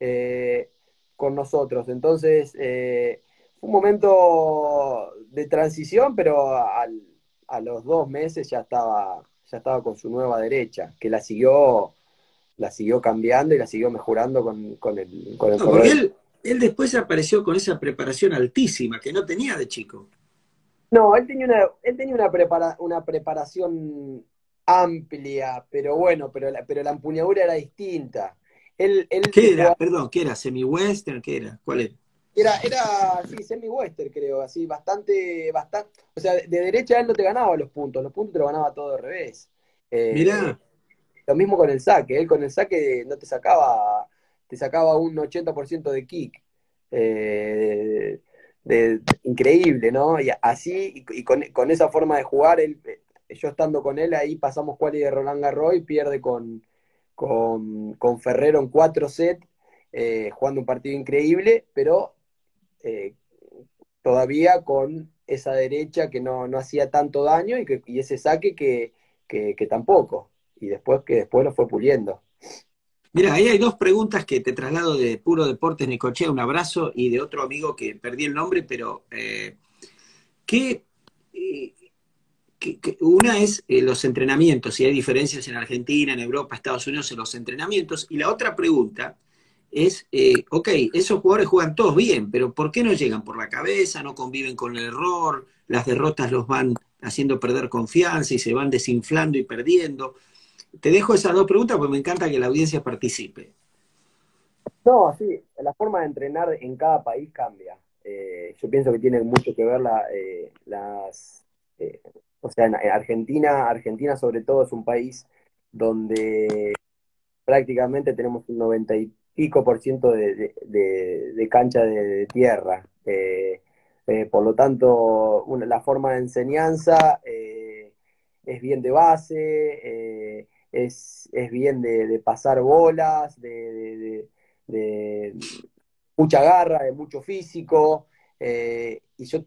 eh, con nosotros. Entonces, eh, un momento de transición, pero al, a los dos meses ya estaba, ya estaba con su nueva derecha, que la siguió, la siguió cambiando y la siguió mejorando con, con el, con el no, correr. Él después apareció con esa preparación altísima que no tenía de chico. No, él tenía una, él tenía una, prepara, una preparación amplia, pero bueno, pero la, pero la empuñadura era distinta. Él, él ¿Qué era? Jugaba... Perdón, ¿qué era? ¿Semi-western? ¿Qué era? ¿Cuál era? Era, era sí, semi-western, creo, así, bastante, bastante, o sea, de derecha él no te ganaba los puntos, los puntos te lo ganaba todo al revés. Eh, Mirá. Lo mismo con el saque, él con el saque no te sacaba, te sacaba un ochenta por ciento de kick. Eh, de, de, increíble, ¿no? Y así, y, y con, con esa forma de jugar, él, yo estando con él, ahí pasamos quali de Roland Garros y pierde con, con, con Ferrero en cuatro sets, eh, jugando un partido increíble, pero... Eh, todavía con esa derecha que no, no hacía tanto daño y, que, y ese saque que, que, que tampoco, y después que después lo fue puliendo. Mira, ahí hay dos preguntas que te traslado de Puro Deportes Necochea, un abrazo, y de otro amigo que perdí el nombre, pero eh, que, eh, que, que una es eh, los entrenamientos, si hay diferencias en Argentina, en Europa, Estados Unidos, en los entrenamientos, y la otra pregunta es, eh, ok, esos jugadores juegan todos bien, pero ¿por qué no llegan por la cabeza, no conviven con el error, las derrotas los van haciendo perder confianza y se van desinflando y perdiendo? Te dejo esas dos preguntas porque me encanta que la audiencia participe. No, sí, la forma de entrenar en cada país cambia. Eh, yo pienso que tiene mucho que ver la, eh, las... Eh, o sea, en Argentina, Argentina sobre todo es un país donde prácticamente tenemos un noventa y pico por ciento de, de, de, de cancha de, de tierra. Eh, eh, por lo tanto, una, la forma de enseñanza eh, es bien de base, eh, es, es bien de, de pasar bolas, de, de, de, de mucha garra, de mucho físico. Eh, y yo,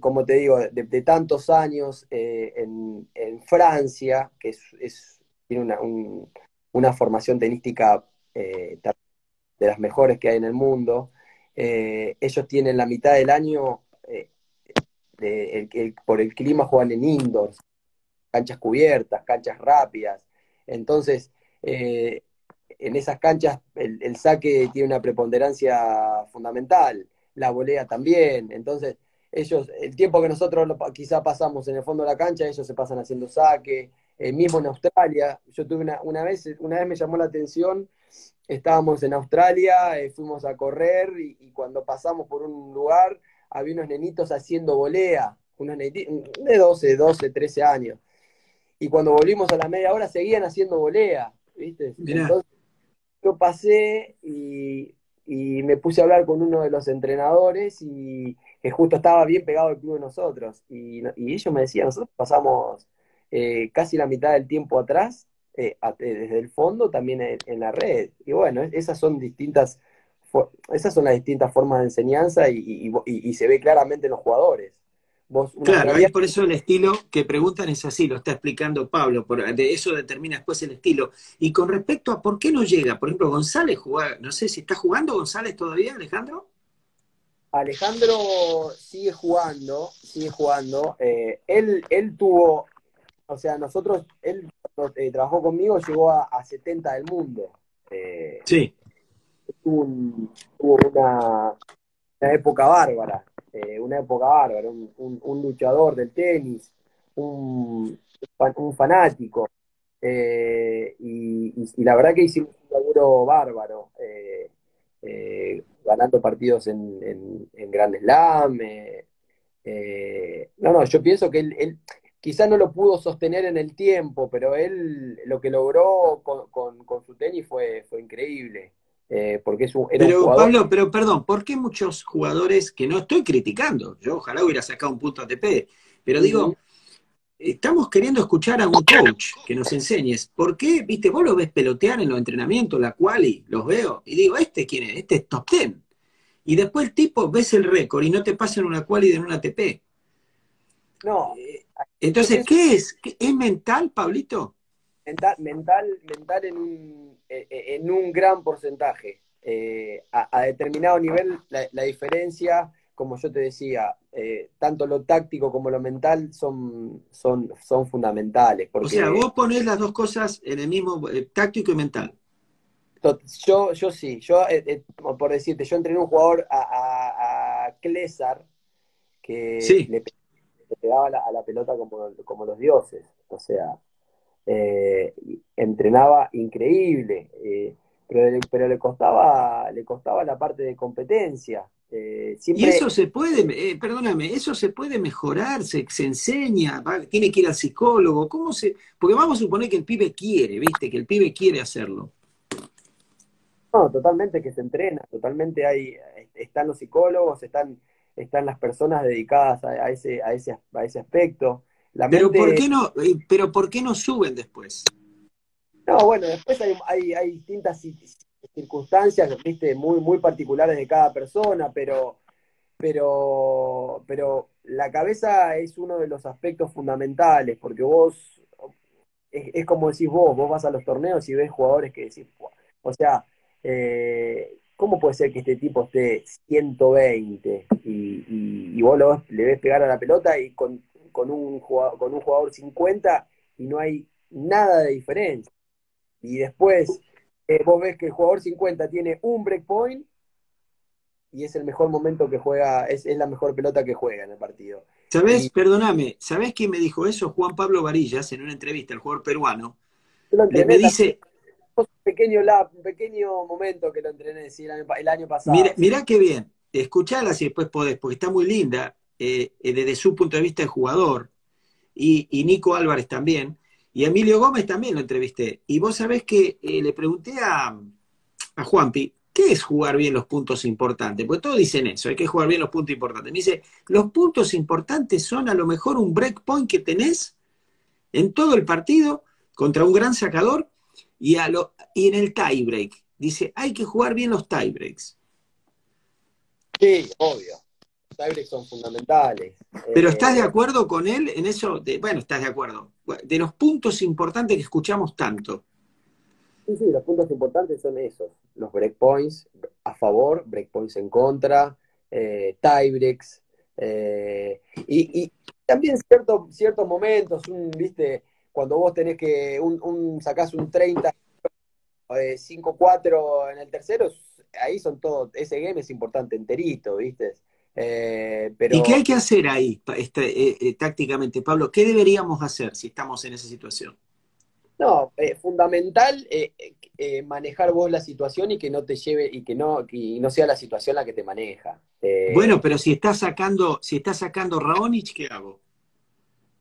como te digo, de, de tantos años eh, en, en Francia, que es, es, tiene una, un, una formación tenística eh, de las mejores que hay en el mundo, eh, ellos tienen la mitad del año, eh, de, el, el, por el clima juegan en indoors, canchas cubiertas, canchas rápidas, entonces eh, en esas canchas el, el saque tiene una preponderancia fundamental, la volea también, entonces ellos, el tiempo que nosotros lo, quizá pasamos en el fondo de la cancha, ellos se pasan haciendo saque, eh, mismo en Australia, yo tuve una, una, vez, una vez me llamó la atención. Estábamos en Australia, eh, fuimos a correr y, y cuando pasamos por un lugar había unos nenitos haciendo volea, unos nenitos de doce, doce, trece años. Y cuando volvimos a la media hora seguían haciendo volea, ¿viste? Mirá. Entonces yo pasé y, y me puse a hablar con uno de los entrenadores y que justo estaba bien pegado al club de nosotros. Y, y ellos me decían, nosotros pasamos eh, casi la mitad del tiempo atrás, desde el fondo también en la red, y bueno, esas son distintas esas son las distintas formas de enseñanza y, y, y se ve claramente en los jugadores. Vos, claro, es por eso el estilo que preguntan es así, lo está explicando Pablo, por, de eso determina después el estilo. Y con respecto a por qué no llega, por ejemplo, González jugaba, no sé si está jugando González todavía, Alejandro. Alejandro sigue jugando, sigue jugando, eh, él, él tuvo, o sea, nosotros, él Eh, trabajó conmigo, llegó a, a setenta del mundo. Eh, sí. Tuvo, un, tuvo una, una época bárbara, eh, una época bárbara, un, un, un luchador del tenis, un, un fanático. Eh, y, y, y la verdad que hicimos un laburo bárbaro, eh, eh, ganando partidos en, en, en Grand Slam. Eh, eh, no, no, yo pienso que él... él quizás no lo pudo sostener en el tiempo, pero él lo que logró con, con, con su tenis fue, fue increíble. Eh, porque es un, era pero, un jugador... Pablo, pero perdón, ¿por qué muchos jugadores que no estoy criticando? Yo ojalá hubiera sacado un punto A T P, pero digo, estamos queriendo escuchar a un coach que nos enseñes. ¿Por qué? Viste, vos lo ves pelotear en los entrenamientos, la quali, los veo, y digo, ¿este quién es? Este es top ten. Y después el tipo, ves el récord y no te pasan una quali de un A T P. No, entonces, ¿qué es? ¿Es mental, Pablito? Mental, mental, mental en un, en un gran porcentaje. Eh, a, a determinado nivel, la, la diferencia, como yo te decía, eh, tanto lo táctico como lo mental son, son, son fundamentales. Porque, o sea, vos ponés las dos cosas en el mismo, eh, táctico y mental. Yo, yo sí, yo, eh, eh, por decirte, yo entrené un jugador a, a, a Clésar, que sí. le pegaba a la, a la pelota como, como los dioses, o sea, eh, entrenaba increíble, eh, pero, le, pero le costaba le costaba la parte de competencia. Eh, siempre... Y eso se puede, eh, perdóname, eso se puede mejorar, se, se enseña, ¿vale? Tiene que ir al psicólogo, ¿cómo se...? Porque vamos a suponer que el pibe quiere, ¿viste? Que el pibe quiere hacerlo. No, totalmente que se entrena, totalmente hay, están los psicólogos, están, están las personas dedicadas a, a, ese, a, ese, a ese aspecto. La pero, mente... ¿por qué no, pero ¿por qué no suben después? No, bueno, después hay, hay, hay distintas circunstancias, ¿viste? Muy, muy particulares de cada persona, pero, pero, pero la cabeza es uno de los aspectos fundamentales, porque vos, es, es como decís vos, vos vas a los torneos y ves jugadores que decís, o sea... Eh, ¿cómo puede ser que este tipo esté ciento veinte y, y, y vos lo, le ves pegar a la pelota y con, con, un jugador, con un jugador cincuenta y no hay nada de diferencia? Y después eh, vos ves que el jugador cincuenta tiene un breakpoint y es el mejor momento que juega, es, es la mejor pelota que juega en el partido. ¿Sabés? Y... Perdóname, ¿sabés quién me dijo eso? Juan Pablo Varillas, en una entrevista, el jugador peruano. Le, me dice... Un pequeño, lab, un pequeño momento que lo entrené sí, el, año, el año pasado. Mirá, ¿sí? Mirá qué bien, escuchala si después podés, porque está muy linda eh, desde su punto de vista de jugador, y, y Nico Álvarez también, y Emilio Gómez también lo entrevisté, y vos sabés que eh, le pregunté a, a Juanpi, ¿qué es jugar bien los puntos importantes? Porque todos dicen eso, hay que jugar bien los puntos importantes. Me dice, los puntos importantes son a lo mejor un breakpoint que tenés en todo el partido contra un gran sacador. Y, a lo, y en el tiebreak, dice, hay que jugar bien los tiebreaks. Sí, obvio. Los tiebreaks son fundamentales. Pero eh, ¿estás de acuerdo con él en eso? De, bueno, estás de acuerdo. De los puntos importantes que escuchamos tanto. Sí, sí, los puntos importantes son esos. Los breakpoints a favor, breakpoints en contra, eh, tiebreaks. Eh, y, y también cierto, ciertos momentos, un, viste... Cuando vos tenés que, un, un sacás un treinta, eh, cinco cuatro en el tercero, ahí son todos, ese game es importante enterito, ¿viste? Eh, pero... ¿Y qué hay que hacer ahí, este, eh, tácticamente, Pablo? ¿Qué deberíamos hacer si estamos en esa situación? No, eh, fundamental eh, eh, manejar vos la situación y que no te lleve, y que no, y no sea la situación la que te maneja. Eh... Bueno, pero si está sacando, si está sacando Raonic, ¿qué hago?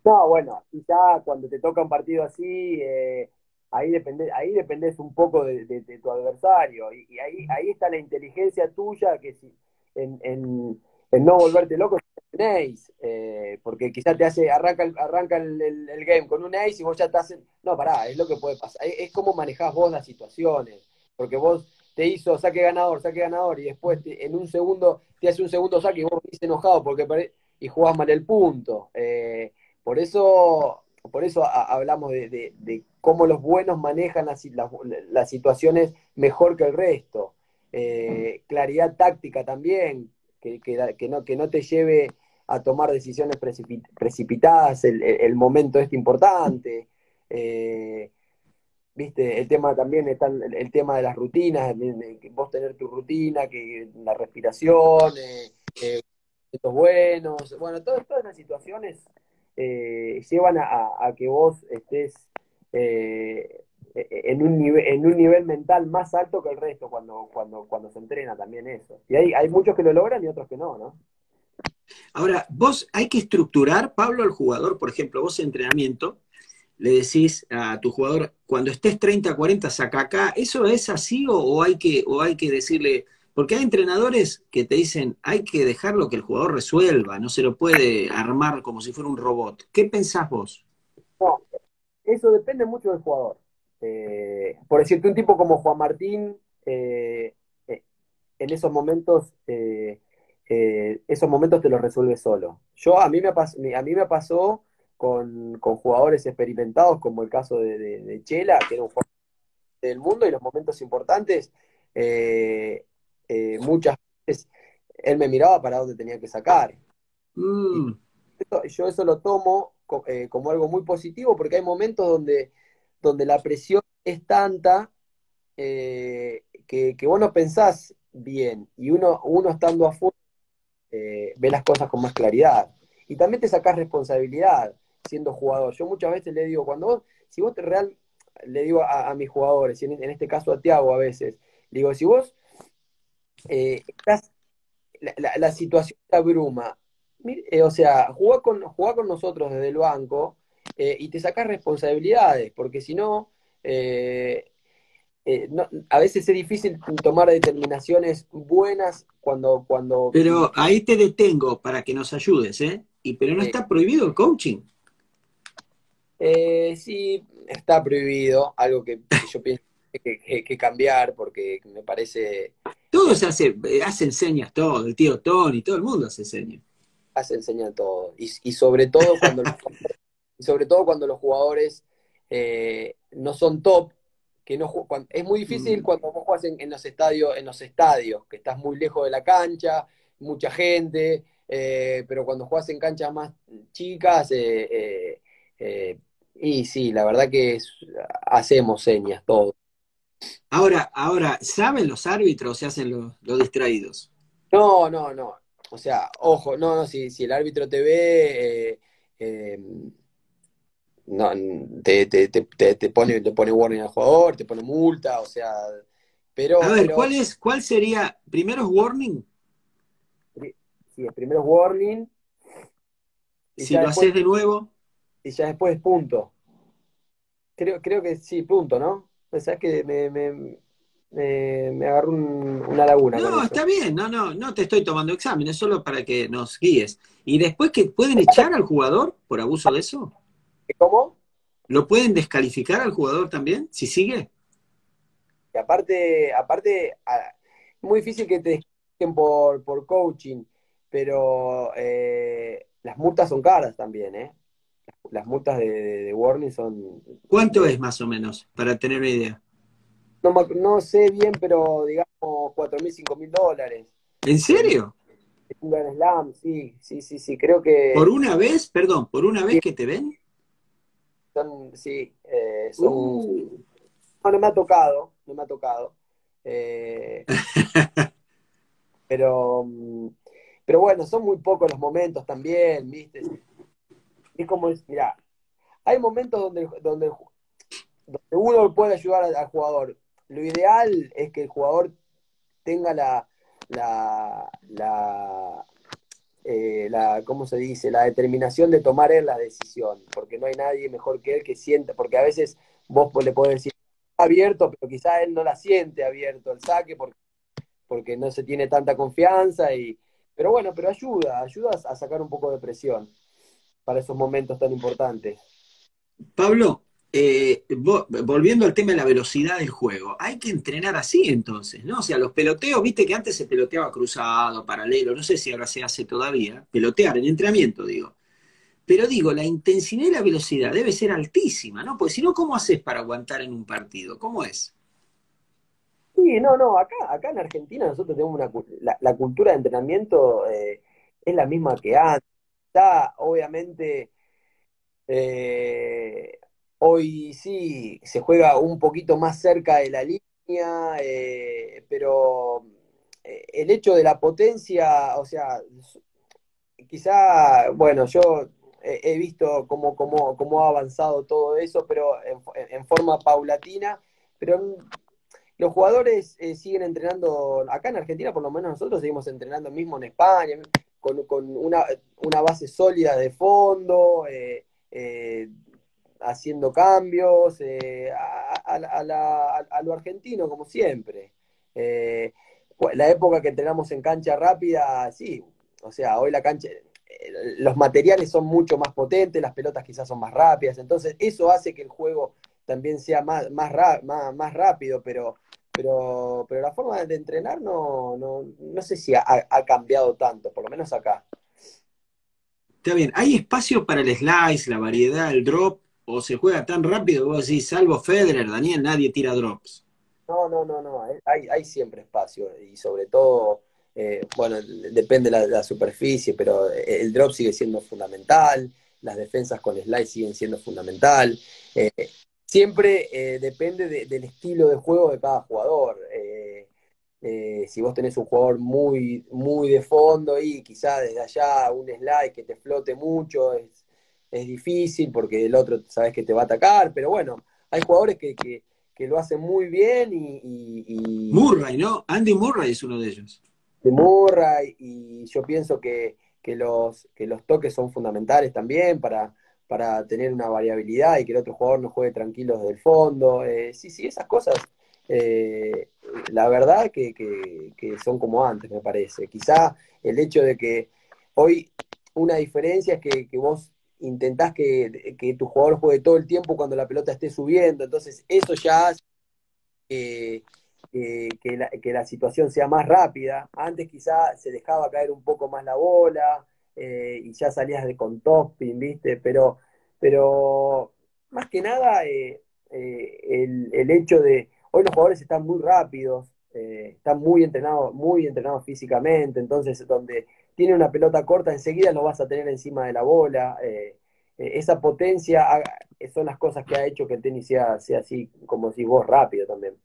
No, bueno, ya cuando te toca un partido así, eh, ahí depende, ahí dependés un poco de, de, de tu adversario. Y, y ahí, ahí está la inteligencia tuya, que si en, en, en no volverte loco, tenéis, eh, porque quizás te hace, arranca, arranca el, el, el game con un ace y vos ya te hacen, no, pará, es lo que puede pasar. Es, es como manejás vos las situaciones, porque vos te hizo saque ganador, saque ganador, y después te, en un segundo, te hace un segundo saque y vos venís enojado porque perdés y jugás mal el punto. Eh, Por eso, por eso a, hablamos de, de, de cómo los buenos manejan las, las, las situaciones mejor que el resto. Eh, claridad táctica también, que, que, que, no, que no te lleve a tomar decisiones precipit, precipitadas el, el, el momento este importante. Eh, Viste, el tema también está el, el tema de las rutinas, de, de, de vos tener tu rutina, que la respiración, eh, eh, estos buenos, bueno, todas, todas las situaciones. Eh, llevan a, a que vos estés eh, en, un nivel, en un nivel mental más alto que el resto cuando, cuando, cuando se entrena también eso. Y hay, hay muchos que lo logran y otros que no, ¿no? Ahora, vos hay que estructurar, Pablo, al jugador, por ejemplo, vos en entrenamiento, le decís a tu jugador, cuando estés treinta, cuarenta, saca acá, ¿eso es así o, o, hay que, o hay que decirle...? Porque hay entrenadores que te dicen, hay que dejarlo que el jugador resuelva, no se lo puede armar como si fuera un robot. ¿Qué pensás vos? No, eso depende mucho del jugador. Eh, por decirte, un tipo como Juan Martín, eh, eh, en esos momentos, eh, eh, esos momentos te los resuelve solo. Yo, a mí me, pas a mí me pasó con, con jugadores experimentados, como el caso de, de, de Chela, que era un jugador del mundo, y los momentos importantes... Eh, Eh, muchas veces él me miraba para dónde tenía que sacar. Mm. Eso, yo eso lo tomo co eh, como algo muy positivo, porque hay momentos donde, donde la presión es tanta eh, que, que vos no pensás bien, y uno, uno estando afuera eh, ve las cosas con más claridad. Y también te sacás responsabilidad siendo jugador. Yo muchas veces le digo, cuando vos, si vos te real, le digo a, a mis jugadores, y en, en este caso a Thiago a veces, le digo, si vos eh, estás, la, la, la situación te abruma, mire, eh, o sea, jugá con, jugá con nosotros desde el banco eh, y te sacás responsabilidades, porque si no, eh, eh, no, a veces es difícil tomar determinaciones buenas cuando... cuando... Pero ahí te detengo para que nos ayudes, ¿eh? Y, pero no eh, está prohibido el coaching. Eh, sí, está prohibido, algo que yo pienso que, que, que cambiar, porque me parece... Todos hace, hacen señas, todo, el tío Tony, todo el mundo hace señas. Hacen señas todo, y, y, sobre todo cuando los, y sobre todo cuando los jugadores eh, no son top, que no cuando, es muy difícil mm. cuando vos juegas en, en, los estadios, en los estadios, que estás muy lejos de la cancha, mucha gente, eh, pero cuando juegas en canchas más chicas... Eh, eh, eh, Y sí, la verdad que es, hacemos señas, todo. Ahora, ahora ¿saben los árbitros o se hacen los, los distraídos? No, no, no. O sea, ojo, no, no, si, si el árbitro te ve, eh, eh, no, te, te, te, te, te, pone, te pone warning al jugador, te pone multa, o sea... Pero, A ver, pero, ¿cuál, es, ¿cuál sería? ¿Primero es warning? Sí, el primero es warning. Si lo después, haces de nuevo... Y ya después es punto. Creo, creo que sí, punto, ¿no? O sea, es que me, me, me, me agarró un, una laguna. No, está bien, no, no, no te estoy tomando examen, es solo para que nos guíes. ¿Y después que pueden echar al jugador por abuso de eso? ¿Cómo? ¿Lo pueden descalificar al jugador también, si sigue? Y aparte, aparte es muy difícil que te descalifiquen por, por coaching, pero eh, las multas son caras también, ¿eh? Las multas de, de, de warning son... ¿Cuánto es más o menos, para tener una idea? No, no sé bien, pero digamos cuatro mil, cinco mil dólares. ¿En serio? Es un gran slam, sí, sí, sí, sí, creo que... ¿Por una vez? Perdón, ¿por una vez sí. que te ven? Son, sí, eh, son... Uh. No, no me ha tocado, no me ha tocado. Eh... pero, pero bueno, son muy pocos los momentos también, ¿viste? Es como, mirá, hay momentos donde, donde, donde uno puede ayudar al, al jugador. Lo ideal es que el jugador tenga la, la, la, eh, la, ¿cómo se dice? La determinación de tomar él la decisión, porque no hay nadie mejor que él que sienta, porque a veces vos le podés decir abierto, pero quizás él no la siente abierto el saque porque, porque no se tiene tanta confianza. Y, pero bueno, pero ayuda, ayuda a sacar un poco de presión para esos momentos tan importantes. Pablo, eh, volviendo al tema de la velocidad del juego, hay que entrenar así entonces, ¿no? O sea, los peloteos, viste que antes se peloteaba cruzado, paralelo, no sé si ahora se hace todavía, pelotear en entrenamiento, digo. Pero digo, la intensidad y la velocidad debe ser altísima, ¿no? Porque si no, ¿cómo haces para aguantar en un partido? ¿Cómo es? Sí, no, no, acá, acá en Argentina nosotros tenemos una... La, la cultura de entrenamiento eh, es la misma que antes. Está, obviamente, eh, hoy sí se juega un poquito más cerca de la línea, eh, pero el hecho de la potencia, o sea, quizá, bueno, yo he visto cómo, cómo, cómo ha avanzado todo eso, pero en, en forma paulatina, pero los jugadores eh, siguen entrenando, acá en Argentina por lo menos nosotros seguimos entrenando mismo en España, con, con una, una base sólida de fondo, eh, eh, haciendo cambios, eh, a, a, la, a, la, a lo argentino, como siempre. Eh, la época que entrenamos en cancha rápida, sí, o sea, hoy la cancha, eh, los materiales son mucho más potentes, las pelotas quizás son más rápidas, entonces eso hace que el juego también sea más, más, ra, más, más rápido, pero... Pero, pero la forma de entrenar no, no, no sé si ha, ha cambiado tanto, por lo menos acá. Está bien. ¿Hay espacio para el slice, la variedad, el drop? ¿O se juega tan rápido que vos decís, salvo Federer, Daniel, nadie tira drops? No, no, no, no. Hay, hay siempre espacio. Y sobre todo, eh, bueno, depende de la, la superficie, pero el drop sigue siendo fundamental. Las defensas con slice siguen siendo fundamental. Eh, Siempre eh, depende de, del estilo de juego de cada jugador. Eh, eh, si vos tenés un jugador muy, muy de fondo y quizás desde allá un slide que te flote mucho es, es difícil porque el otro sabés que te va a atacar, pero bueno, hay jugadores que, que, que lo hacen muy bien y, y, y... Murray, ¿no? Andy Murray es uno de ellos. De Murray, y yo pienso que, que, los, que los toques son fundamentales también para, para tener una variabilidad y que el otro jugador no juegue tranquilo desde el fondo. Eh, sí, sí, esas cosas... Eh, la verdad que, que, que son como antes, me parece. Quizá el hecho de que hoy una diferencia es que, que vos intentás que, que tu jugador juegue todo el tiempo cuando la pelota esté subiendo, entonces eso ya hace eh, eh, que, la, que la situación sea más rápida. Antes quizá se dejaba caer un poco más la bola eh, y ya salías de con topspin, ¿viste? Pero, pero más que nada eh, eh, el, el hecho de hoy los jugadores están muy rápidos, eh, están muy entrenados, muy entrenados físicamente, entonces donde tiene una pelota corta, enseguida lo vas a tener encima de la bola. Eh, eh, esa potencia ha, son las cosas que ha hecho que el tenis sea, sea así, como si vos, rápido también.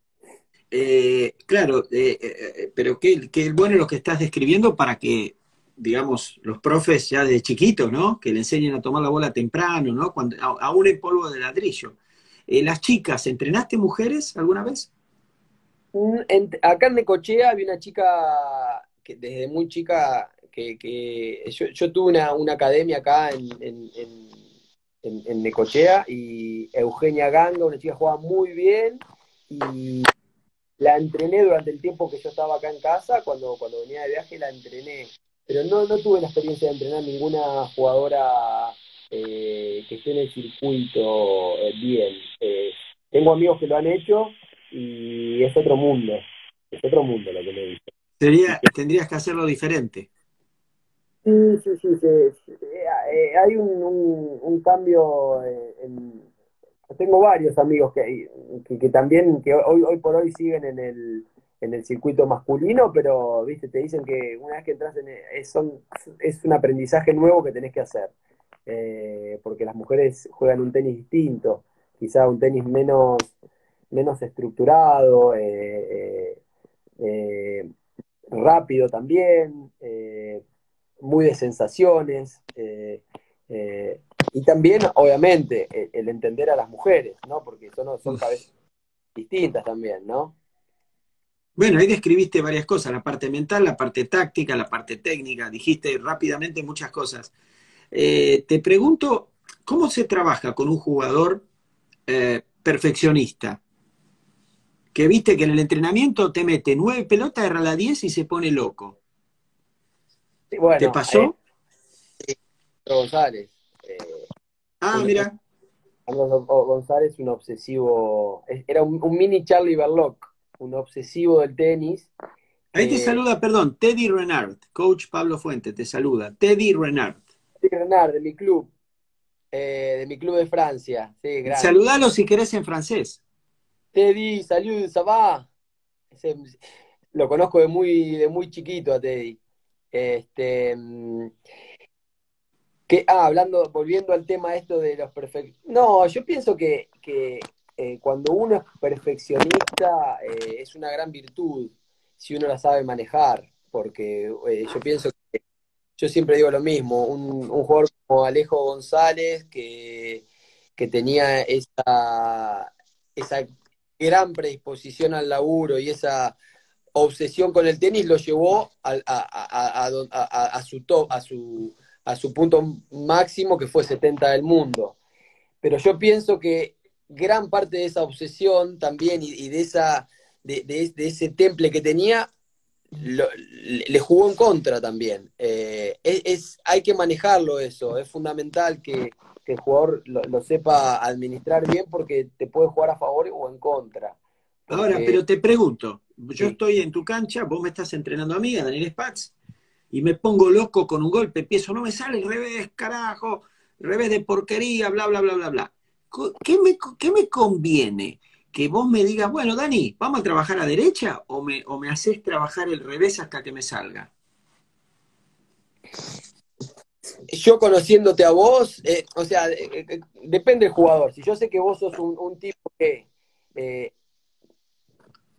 Eh, claro, eh, eh, pero qué, qué bueno lo que estás describiendo para que, digamos, los profes ya desde chiquitos, ¿no? Que le enseñen a tomar la bola temprano, ¿no? Cuando, aún en polvo de ladrillo. Eh, las chicas, ¿entrenaste mujeres alguna vez? En, acá en Necochea había una chica, que desde muy chica, que, que yo, yo tuve una, una academia acá en, en, en, en, en Necochea, y Eugenia Ganga, una chica que jugaba muy bien, y la entrené durante el tiempo que yo estaba acá en casa, cuando, cuando venía de viaje la entrené, pero no, no tuve la experiencia de entrenar ninguna jugadora... Eh, que esté en el circuito eh, bien. Eh, tengo amigos que lo han hecho y es otro mundo. Es otro mundo lo que me dicen. Sería, tendrías que hacerlo diferente. Sí, sí, sí. sí, sí. Eh, hay un, un, un cambio. En, en... Tengo varios amigos que, que, que también, que hoy, hoy por hoy siguen en el, en el circuito masculino, pero viste, te dicen que una vez que entras en es, son, es un aprendizaje nuevo que tenés que hacer. Eh, porque las mujeres juegan un tenis distinto, quizá un tenis menos, menos estructurado, eh, eh, eh, rápido también, eh, muy de sensaciones, eh, eh, y también, obviamente, el, el entender a las mujeres, ¿no? Porque son, son cabezas distintas también, ¿no? Bueno, ahí describiste varias cosas, la parte mental, la parte táctica, la parte técnica, dijiste rápidamente muchas cosas. Eh, te pregunto, ¿cómo se trabaja con un jugador eh, perfeccionista? Que viste que en el entrenamiento te mete nueve pelotas, erra la diez y se pone loco. Sí, bueno, ¿te pasó? Eh, González. Eh, ah, un, mira. González, un obsesivo, era un, un mini Charlie Berloc, un obsesivo del tenis. Ahí eh, te saluda, perdón, Teddy Renard, coach Pablo Fuente, te saluda. Teddy Renard. Teddy Renard, de mi club, eh, de mi club de Francia. Sí, saludalo si querés en francés. Teddy, salut, ça va? Ese, lo conozco de muy, de muy chiquito a Teddy. Este, que, ah, hablando, volviendo al tema esto de los perfectos. No, yo pienso que, que eh, cuando uno es perfeccionista eh, es una gran virtud si uno la sabe manejar, porque eh, yo pienso que yo siempre digo lo mismo, un, un jugador como Alejo González, que, que tenía esa, esa gran predisposición al laburo y esa obsesión con el tenis, lo llevó a, a, a, a, a, a, su, top, a, su, a su punto máximo, que fue setenta del mundo. Pero yo pienso que gran parte de esa obsesión también y, y de, esa, de, de, de ese temple que tenía, Lo, le jugó en contra también. Eh, es, es, hay que manejarlo eso, es fundamental que, que el jugador lo, lo sepa administrar bien porque te puede jugar a favor o en contra. Porque... Ahora, pero te pregunto, yo sí. Estoy en tu cancha, vos me estás entrenando a mí, a Daniel Spatz, y me pongo loco con un golpe, empiezo, no me sale el revés, carajo, revés de porquería, bla, bla, bla, bla, bla. ¿Qué me, qué me conviene? Que vos me digas, bueno, Dani, ¿vamos a trabajar a derecha o me, o me haces trabajar el revés hasta que me salga? Yo conociéndote a vos, eh, o sea, eh, eh, depende del jugador. Si yo sé que vos sos un, un tipo que eh,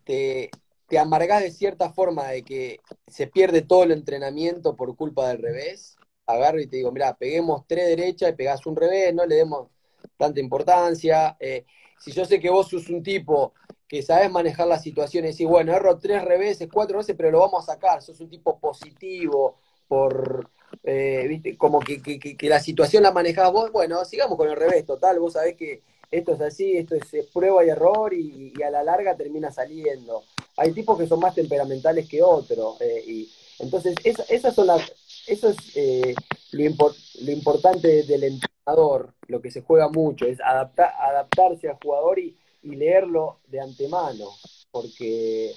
te, te amargás de cierta forma de que se pierde todo el entrenamiento por culpa del revés, agarro y te digo, mirá, peguemos tres derechas y pegás un revés, no le demos tanta importancia, eh, Si yo sé que vos sos un tipo que sabés manejar las situaciones, y bueno, erro tres reveses, cuatro veces, pero lo vamos a sacar, sos un tipo positivo, por eh, ¿viste? Como que, que, que, que la situación la manejás vos, bueno, sigamos con el revés, total, vos sabés que esto es así, esto es, es prueba y error, y, y a la larga termina saliendo. Hay tipos que son más temperamentales que otros, eh, y entonces esa, esas son las... Eso es eh, lo, import lo importante del entrenador, lo que se juega mucho, es adaptar, adaptarse al jugador y, y leerlo de antemano, porque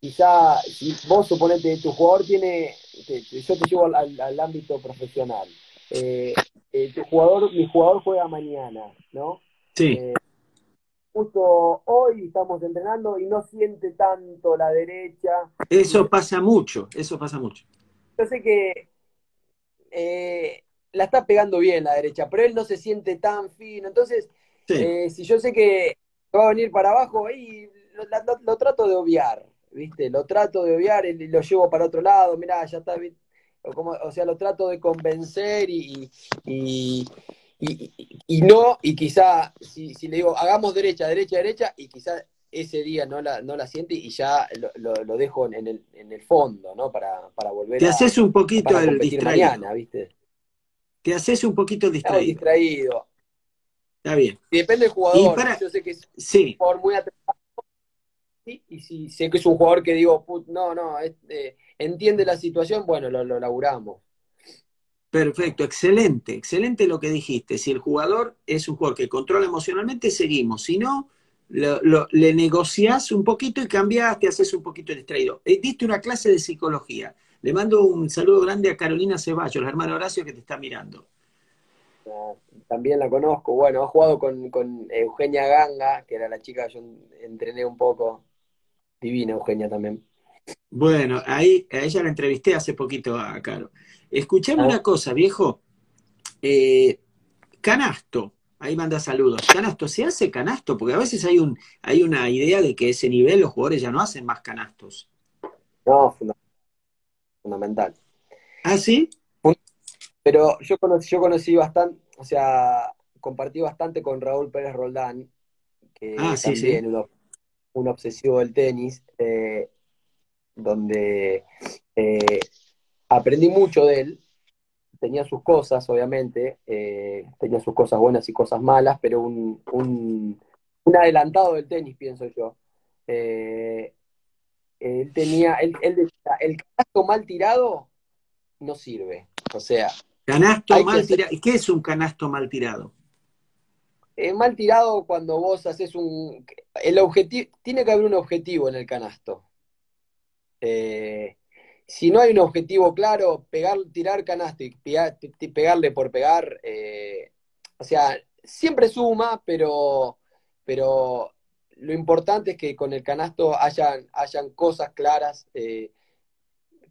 quizá, si vos suponete, tu jugador tiene, te, te, yo te llevo al, al, al ámbito profesional, eh, eh, tu jugador, mi jugador juega mañana, ¿no? Sí. Eh, justo hoy estamos entrenando y no siente tanto la derecha. Eso pasa mucho, eso pasa mucho. Yo sé que eh, la está pegando bien la derecha, pero él no se siente tan fino. Entonces, sí. eh, si yo sé que va a venir para abajo, y lo, lo, lo trato de obviar, ¿viste? Lo trato de obviar, y lo llevo para otro lado, mirá, ya está, o, como, o sea, lo trato de convencer y, y, y, y, y no, y quizá, si, si le digo, hagamos derecha, derecha, derecha, y quizá ese día no la, no la siente y ya lo, lo, lo dejo en el, en el fondo, ¿no? Para, para volver Te a... Te haces un poquito el distraído. Mañana, ¿viste? Te haces un poquito el distraído. distraído. Está bien. Y depende del jugador. Para... Yo sé que es sí. un jugador muy atrasado. ¿Sí? Y si sé que es un jugador que digo, Put, no, no, es, eh, entiende la situación, bueno, lo, lo laburamos. Perfecto, excelente. Excelente lo que dijiste. Si el jugador es un jugador que controla emocionalmente, seguimos. Si no... Lo, lo, le negociás un poquito y cambiás, te haces un poquito distraído. Eh, diste una clase de psicología. Le mando un saludo grande a Carolina Ceballos, la hermana Horacio, que te está mirando. También la conozco. Bueno, ha jugado con, con Eugenia Ganga, que era la chica que yo entrené un poco. Divina Eugenia también. Bueno, ahí a ella la entrevisté hace poquito a Caro. Escuchame ah. una cosa, viejo. Eh, canasto. Ahí manda saludos. Canasto, ¿se hace canasto? Porque a veces hay un hay una idea de que a ese nivel los jugadores ya no hacen más canastos. No, fundamental. ¿Ah, sí? Pero yo conocí, yo conocí bastante, o sea, compartí bastante con Raúl Pérez Roldán, que ah, sí, también sí. Un, un obsesivo del tenis, eh, donde eh, aprendí mucho de él. Tenía sus cosas, obviamente, eh, tenía sus cosas buenas y cosas malas, pero un, un, un adelantado del tenis, pienso yo. Eh, él tenía, él, él decía, el canasto mal tirado no sirve, o sea... Canasto mal tirado, ¿y qué es un canasto mal tirado? Eh, mal tirado cuando vos haces un... el objetivo Tiene que haber un objetivo en el canasto. Eh... Si no hay un objetivo claro, pegar, tirar canasto y pegar, pegarle por pegar, eh, o sea, siempre suma, pero, pero lo importante es que con el canasto hayan, hayan cosas claras, eh,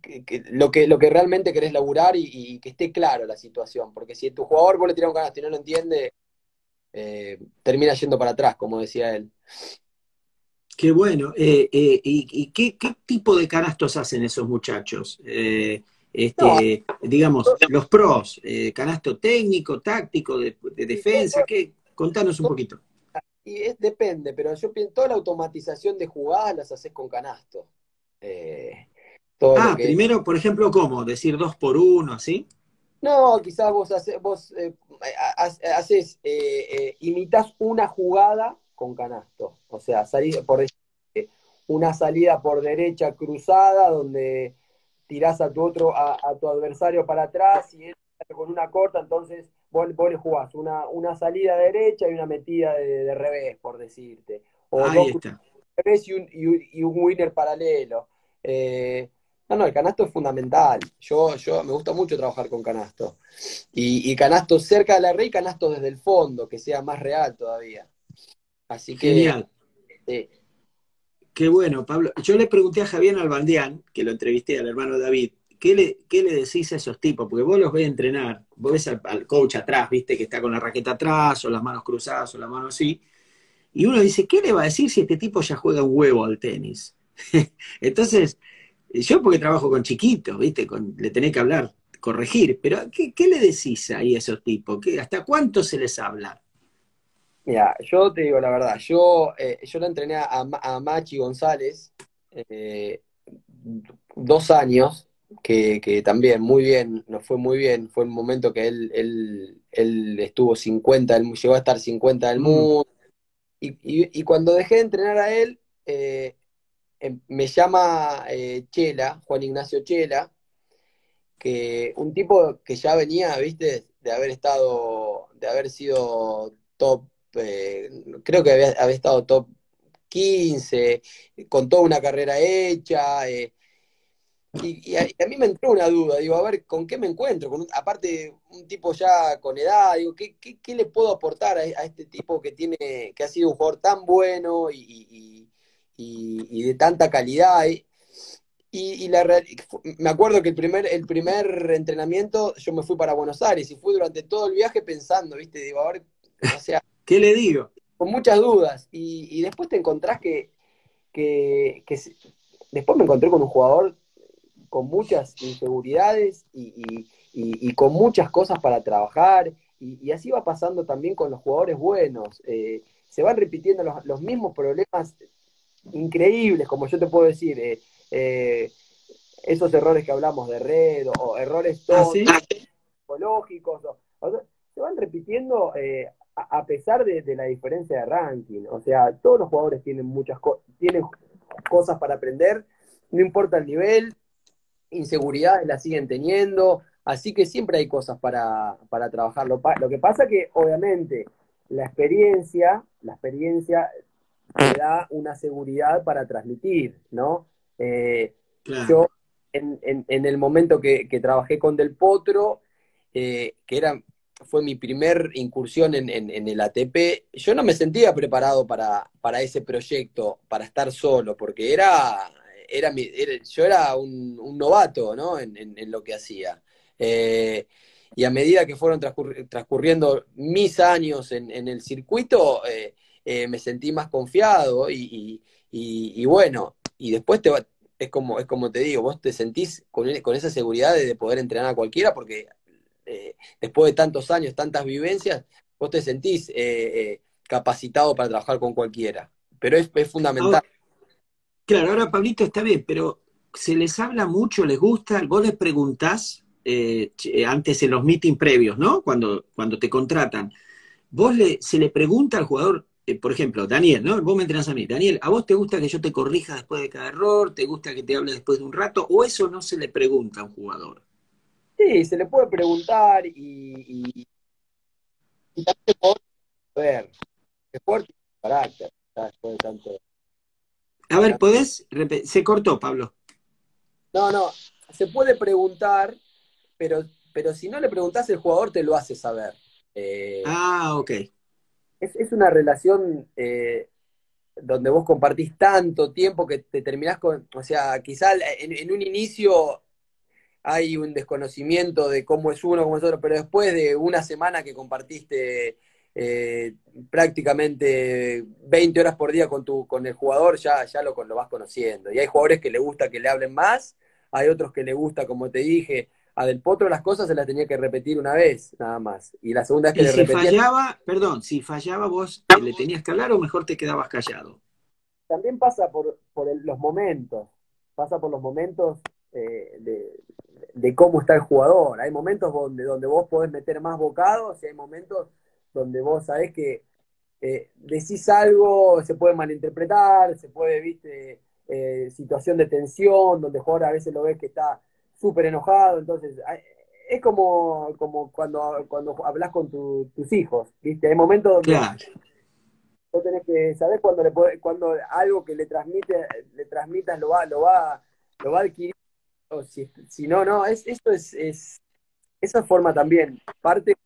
que, que, lo, que, lo que realmente querés laburar y, y que esté claro la situación, porque si tu jugador vos le tirás un canasto y no lo entiende, eh, termina yendo para atrás, como decía él. Qué bueno. Eh, eh, ¿Y, y qué, qué tipo de canastos hacen esos muchachos? Eh, este, no. Digamos, los pros, eh, canasto técnico, táctico, de, de defensa, ¿qué? Contanos un poquito. Y es, depende, pero yo pienso, toda la automatización de jugadas las haces con canasto. Eh, todo ah, lo que primero, es. Por ejemplo, ¿cómo? ¿Decir dos por uno, así? No, quizás vos, hace, vos eh, haces, eh, eh, imitás una jugada con canasto, o sea, salida por una salida por derecha cruzada donde tirás a tu otro a, a tu adversario para atrás y él con una corta, entonces vos, vos le jugás una, una salida derecha y una metida de, de revés, por decirte, o ahí dos está. Revés y un, y, un, y un winner paralelo. Eh, no, no, el canasto es fundamental. Yo, yo me gusta mucho trabajar con canasto y, y canasto cerca de la red, canasto desde el fondo, que sea más real todavía. Así que, genial. Eh. Qué bueno, Pablo. Yo le pregunté a Javier Albandián, que lo entrevisté, al hermano David, ¿qué le, qué le decís a esos tipos? Porque vos los ves entrenar, vos ves al, al coach atrás, viste, que está con la raqueta atrás, o las manos cruzadas, o la mano así, y uno dice, ¿qué le va a decir si este tipo ya juega un huevo al tenis? Entonces, yo porque trabajo con chiquitos, viste, con, le tenés que hablar, corregir, pero ¿qué, qué le decís ahí a esos tipos? ¿Qué, ¿Hasta cuánto se les habla? Mira, yo te digo la verdad, yo, eh, yo la entrené a, a Machi González eh, dos años, que, que también muy bien, nos fue muy bien, fue un momento que él, él, él estuvo cincuenta, él llegó a estar cincuenta del mundo, y, y, y cuando dejé de entrenar a él, eh, me llama eh, Chela, Juan Ignacio Chela, que un tipo que ya venía, viste, de haber estado, de haber sido top, eh, creo que había, había estado top quince, con toda una carrera hecha, eh, y, y, a, y a mí me entró una duda, digo, a ver, ¿con qué me encuentro? Con un, aparte, un tipo ya con edad, digo, ¿qué, qué, qué le puedo aportar a, a este tipo que tiene, que ha sido un jugador tan bueno y, y, y, y de tanta calidad? Eh? Y, y la real... me acuerdo que el primer, el primer entrenamiento yo me fui para Buenos Aires y fui durante todo el viaje pensando, viste, digo, a ver, o sea... ¿Qué le digo? Con muchas dudas. Y, y después te encontrás que, que, que... Después me encontré con un jugador con muchas inseguridades y, y, y, y con muchas cosas para trabajar. Y, y así va pasando también con los jugadores buenos. Eh, se van repitiendo los, los mismos problemas increíbles, como yo te puedo decir... Eh, Eh, esos errores que hablamos de red o, o errores tontos, ¿ah, sí? psicológicos o, o sea, se van repitiendo eh, a, a pesar de, de la diferencia de ranking. O sea, todos los jugadores tienen muchas co tienen cosas para aprender, no importa el nivel, inseguridades las siguen teniendo, así que siempre hay cosas para, para trabajar. Lo, pa lo que pasa que obviamente la experiencia la experiencia te da una seguridad para transmitir, ¿no? Eh, claro. Yo en, en, en el momento que, que trabajé con Del Potro, eh, que era, fue mi primer incursión en, en, en el A T P, yo no me sentía preparado para, para ese proyecto, para estar solo, porque era, era, mi, era yo era un, un novato, ¿no? en, en, en lo que hacía. Eh, y a medida que fueron transcurri transcurriendo mis años en, en el circuito, eh, eh, me sentí más confiado y, y, y, y bueno... Y después te va, es como es como te digo, vos te sentís con, con esa seguridad de, de poder entrenar a cualquiera, porque eh, después de tantos años, tantas vivencias, vos te sentís eh, eh, capacitado para trabajar con cualquiera. Pero es, es fundamental. Ahora, claro, ahora Pablito está bien, pero ¿se les habla mucho? ¿Les gusta? Vos les preguntás eh, antes en los meetings previos, ¿no? Cuando, cuando te contratan. ¿Vos le, se le pregunta al jugador? Por ejemplo, Daniel, ¿no? Vos me entrenás a mí. Daniel, ¿a vos te gusta que yo te corrija después de cada error? ¿Te gusta que te hable después de un rato? ¿O eso no se le pregunta a un jugador? Sí, se le puede preguntar y... y, y también puede ver. Es fuerte y carácter. Después de tanto... A ver, ¿podés? Se cortó, Pablo. No, no. Se puede preguntar, pero, pero si no le preguntás, el jugador te lo hace saber. Eh... Ah, ok. Es, es una relación eh, donde vos compartís tanto tiempo que te terminás con... O sea, quizá en, en un inicio hay un desconocimiento de cómo es uno, cómo es otro, pero después de una semana que compartiste eh, prácticamente veinte horas por día con tu con el jugador, ya, ya lo, lo vas conociendo. Y hay jugadores que le gusta que le hablen más, hay otros que le gusta, como te dije... A Del Potro las cosas se las tenía que repetir una vez, nada más. Y la segunda es que le repetía... Si fallaba, perdón, si fallaba vos le tenías que hablar o mejor te quedabas callado. También pasa por, por el, los momentos, pasa por los momentos eh, de, de cómo está el jugador. Hay momentos donde, donde vos podés meter más bocados y hay momentos donde vos sabés que eh, decís algo, se puede malinterpretar, se puede, viste, eh, situación de tensión, donde el jugador a veces lo ves que está... súper enojado, entonces es como, como cuando, cuando hablas con tu, tus hijos, ¿viste? Hay momentos donde claro. Vos tenés que saber cuando, le podés, cuando algo que le transmite le transmitas lo va, lo va, lo va a adquirir, o si, si no, no, es, esto es, es esa forma también, parte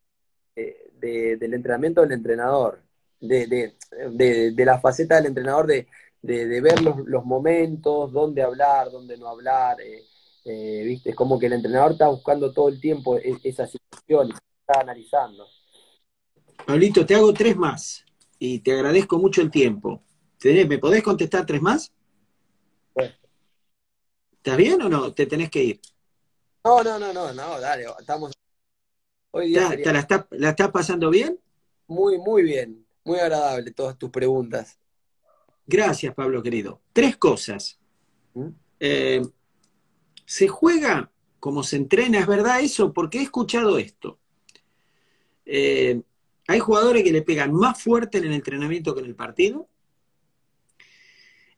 de, de, del entrenamiento del entrenador, de, de, de, de la faceta del entrenador de, de, de ver los, los momentos, dónde hablar, dónde no hablar, eh, Eh, ¿viste? Es como que el entrenador está buscando todo el tiempo esa situación, está analizando. Pablito, te hago tres más y te agradezco mucho el tiempo. ¿Me podés contestar tres más? Pues. ¿Estás bien o no? ¿Te tenés que ir? No, no, no, no, no, dale, estamos... Hoy día ¿Te, sería... ¿te la, está, la estás pasando bien? Muy, muy bien. Muy agradable todas tus preguntas. Gracias, Pablo, querido. Tres cosas. Eh, ¿Se juega como se entrena? ¿Es verdad eso? Porque he escuchado esto. Eh, hay jugadores que le pegan más fuerte en el entrenamiento que en el partido.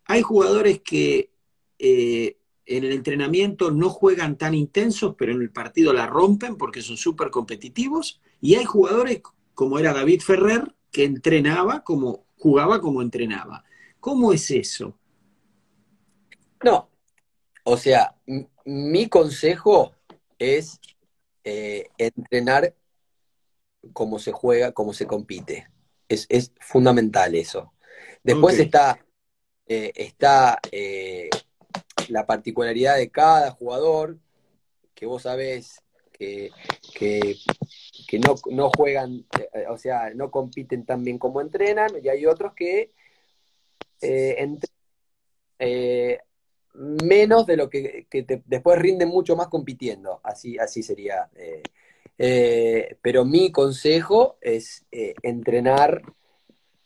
Hay jugadores que eh, en el entrenamiento no juegan tan intensos, pero en el partido la rompen porque son súper competitivos. Y hay jugadores, como era David Ferrer, que entrenaba como jugaba como entrenaba. ¿Cómo es eso? No, o sea, mi consejo es eh, entrenar como se juega, como se compite. Es, es fundamental eso. Después okay. está, eh, está eh, la particularidad de cada jugador, que vos sabés que, que, que no, no juegan, eh, o sea, no compiten tan bien como entrenan, y hay otros que eh, entrenan eh, menos de lo que, que te, después rinden mucho más compitiendo. Así, así sería. Eh, eh, pero mi consejo es eh, entrenar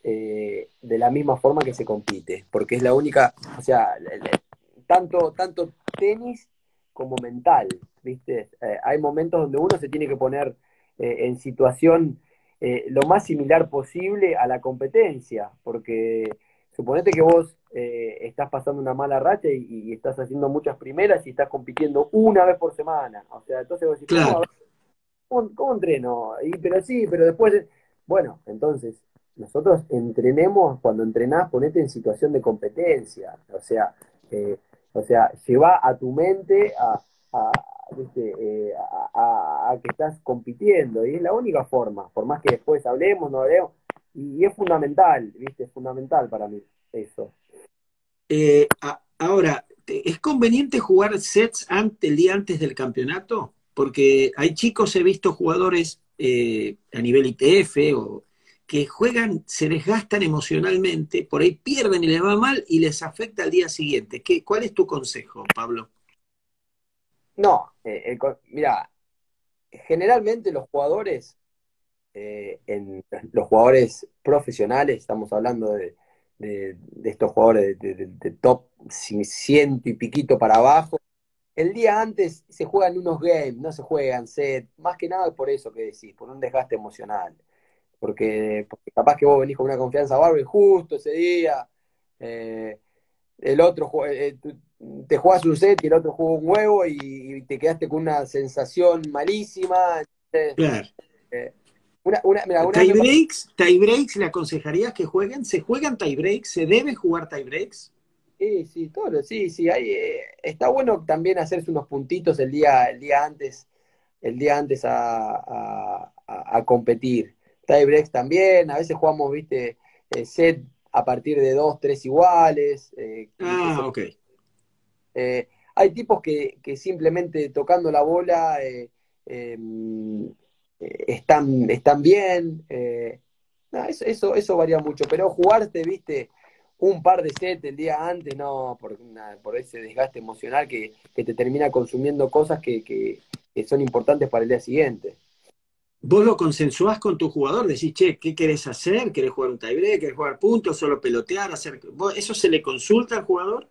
eh, de la misma forma que se compite, porque es la única, o sea, tanto, tanto tenis como mental, ¿viste? Eh, hay momentos donde uno se tiene que poner eh, en situación eh, lo más similar posible a la competencia, porque suponete que vos eh, estás pasando una mala racha y, y estás haciendo muchas primeras y estás compitiendo una vez por semana. O sea, entonces vos decís, claro. ¿Cómo, ¿cómo entreno? Y, pero sí, pero después... Bueno, entonces, nosotros entrenemos, cuando entrenás, ponete en situación de competencia. O sea, eh, o sea lleva a tu mente a, a, ¿viste? Eh, a, a, a que estás compitiendo. Y es la única forma, por más que después hablemos, no hablemos... Y es fundamental, ¿viste? Es fundamental para mí eso. Eh, a, ahora, ¿es conveniente jugar sets ante, el día antes del campeonato? Porque hay chicos, he visto jugadores eh, a nivel I T F o que juegan, se desgastan emocionalmente, por ahí pierden y les va mal y les afecta al día siguiente. ¿Qué, ¿Cuál es tu consejo, Pablo? No, eh, el, mirá, generalmente los jugadores... Eh, en los jugadores profesionales, estamos hablando de, de, de estos jugadores de, de, de top ciento y piquito para abajo, el día antes se juegan unos games, no se juegan set, más que nada por eso que decís, por un desgaste emocional, porque, porque capaz que vos venís con una confianza bárbara y justo ese día eh, el otro eh, te jugás un set y el otro jugó un huevo y, y te quedaste con una sensación malísima, entonces, claro. eh, Una, una, mira, una tie breaks, tie breaks, ¿le aconsejarías que jueguen? ¿Se juegan tie breaks? ¿Se debe jugar tie breaks? Sí, sí, todo, sí, sí. Hay, eh, está bueno también hacerse unos puntitos el día, el día antes, el día antes a, a, a, a competir. Tie breaks también, a veces jugamos, viste, eh, set a partir de dos, tres iguales. Eh, ah, ok. Eh, hay tipos que, que simplemente tocando la bola. Eh, eh, Están, están bien, eh, no, eso, eso, eso varía mucho, pero jugarte, viste, un par de sets el día antes, no, por, una, por ese desgaste emocional que, que te termina consumiendo cosas que, que, que son importantes para el día siguiente. Vos lo consensuás con tu jugador, decís, che, ¿qué querés hacer? ¿Querés jugar un tie-break? ¿Querés jugar puntos? ¿Solo pelotear? Hacer... ¿Eso se le consulta al jugador?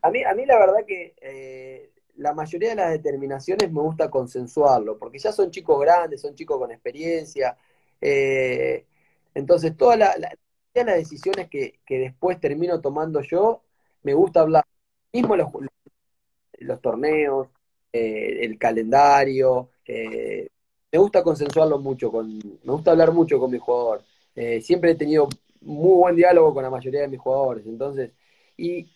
A mí, a mí la verdad que... Eh, la mayoría de las determinaciones me gusta consensuarlo, porque ya son chicos grandes, son chicos con experiencia. Eh, entonces, todas la, la, todas las decisiones que, que después termino tomando yo, me gusta hablar. Mismo los, los torneos, eh, el calendario. Eh, me gusta consensuarlo mucho, con, me gusta hablar mucho con mi jugador. Eh, siempre he tenido muy buen diálogo con la mayoría de mis jugadores. Entonces, y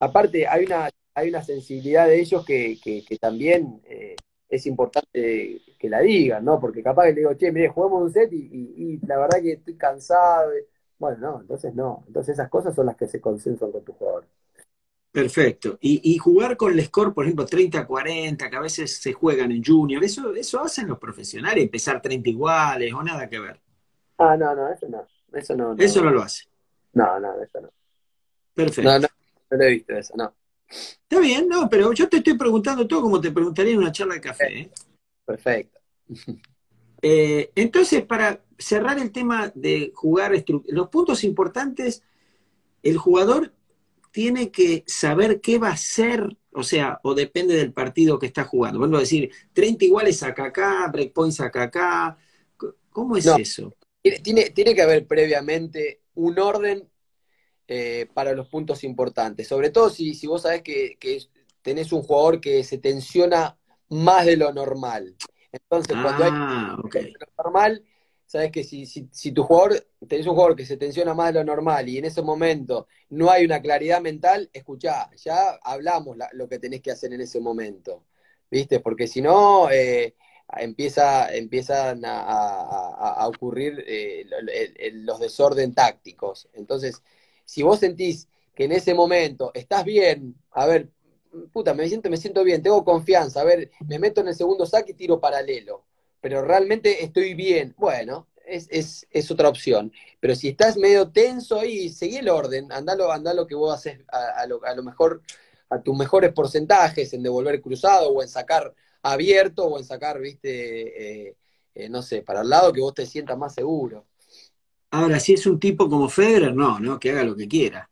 aparte, hay una... hay una sensibilidad de ellos que, que, que también eh, es importante que la digan, ¿no? Porque capaz que le digo, che, mire, juguemos un set y, y, y la verdad que estoy cansado. Bueno, no, entonces no. Entonces esas cosas son las que se consensuan con tu jugador. Perfecto. Y, y jugar con el score, por ejemplo, treinta a cuarenta, que a veces se juegan en junior, ¿eso, eso hacen los profesionales? ¿Empezar treinta iguales o nada que ver? Ah, no, no, eso no. Eso no, no. Eso no lo hace. No, no, eso no. Perfecto. No, no, no lo he visto eso, no. Está bien, no, pero yo te estoy preguntando todo como te preguntaría en una charla de café. ¿eh? Perfecto. Eh, entonces, para cerrar el tema de jugar los puntos importantes, el jugador tiene que saber qué va a hacer, o sea, o depende del partido que está jugando. Vuelvo a decir, treinta iguales acá acá, break points acá acá. ¿Cómo es no, eso? Tiene, tiene que haber previamente un orden eh, para los puntos importantes. Sobre todo si, si vos sabés que, que tenés un jugador que se tensiona más de lo normal. Entonces, ah, cuando hay okay. lo normal, sabes que si, si, si tu jugador, tenés un jugador que se tensiona más de lo normal y en ese momento no hay una claridad mental, escuchá, ya hablamos la, lo que tenés que hacer en ese momento, ¿viste? Porque si no, eh, empieza, empiezan a, a, a ocurrir eh, los desorden tácticos. Entonces, si vos sentís que en ese momento estás bien, a ver, puta, me siento, me siento bien, tengo confianza, a ver, me meto en el segundo saque y tiro paralelo, pero realmente estoy bien, bueno, es, es, es otra opción, pero si estás medio tenso ahí, seguí el orden, andalo, andalo que vos haces a, a, lo, a lo mejor, a tus mejores porcentajes, en devolver cruzado, o en sacar abierto, o en sacar, viste, eh, eh, no sé, para el lado que vos te sientas más seguro. Ahora, si es un tipo como Federer, no, no, que haga lo que quiera.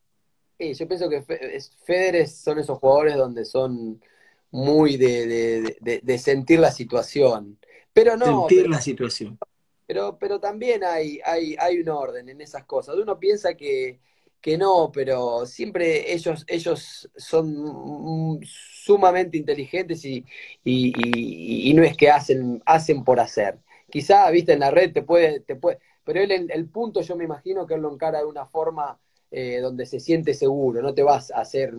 Sí, yo pienso que Federer son esos jugadores donde son muy de, de, de, de sentir la situación. Pero no, sentir pero, la situación. Pero, pero también hay, hay, hay un orden en esas cosas. Uno piensa que, que no, pero siempre ellos, ellos son sumamente inteligentes y, y, y, y no es que hacen, hacen por hacer. Quizá, viste, en la red te puede, te puede, pero él el, el punto yo me imagino que él lo encara de una forma... Eh, donde se siente seguro, no te vas a hacer,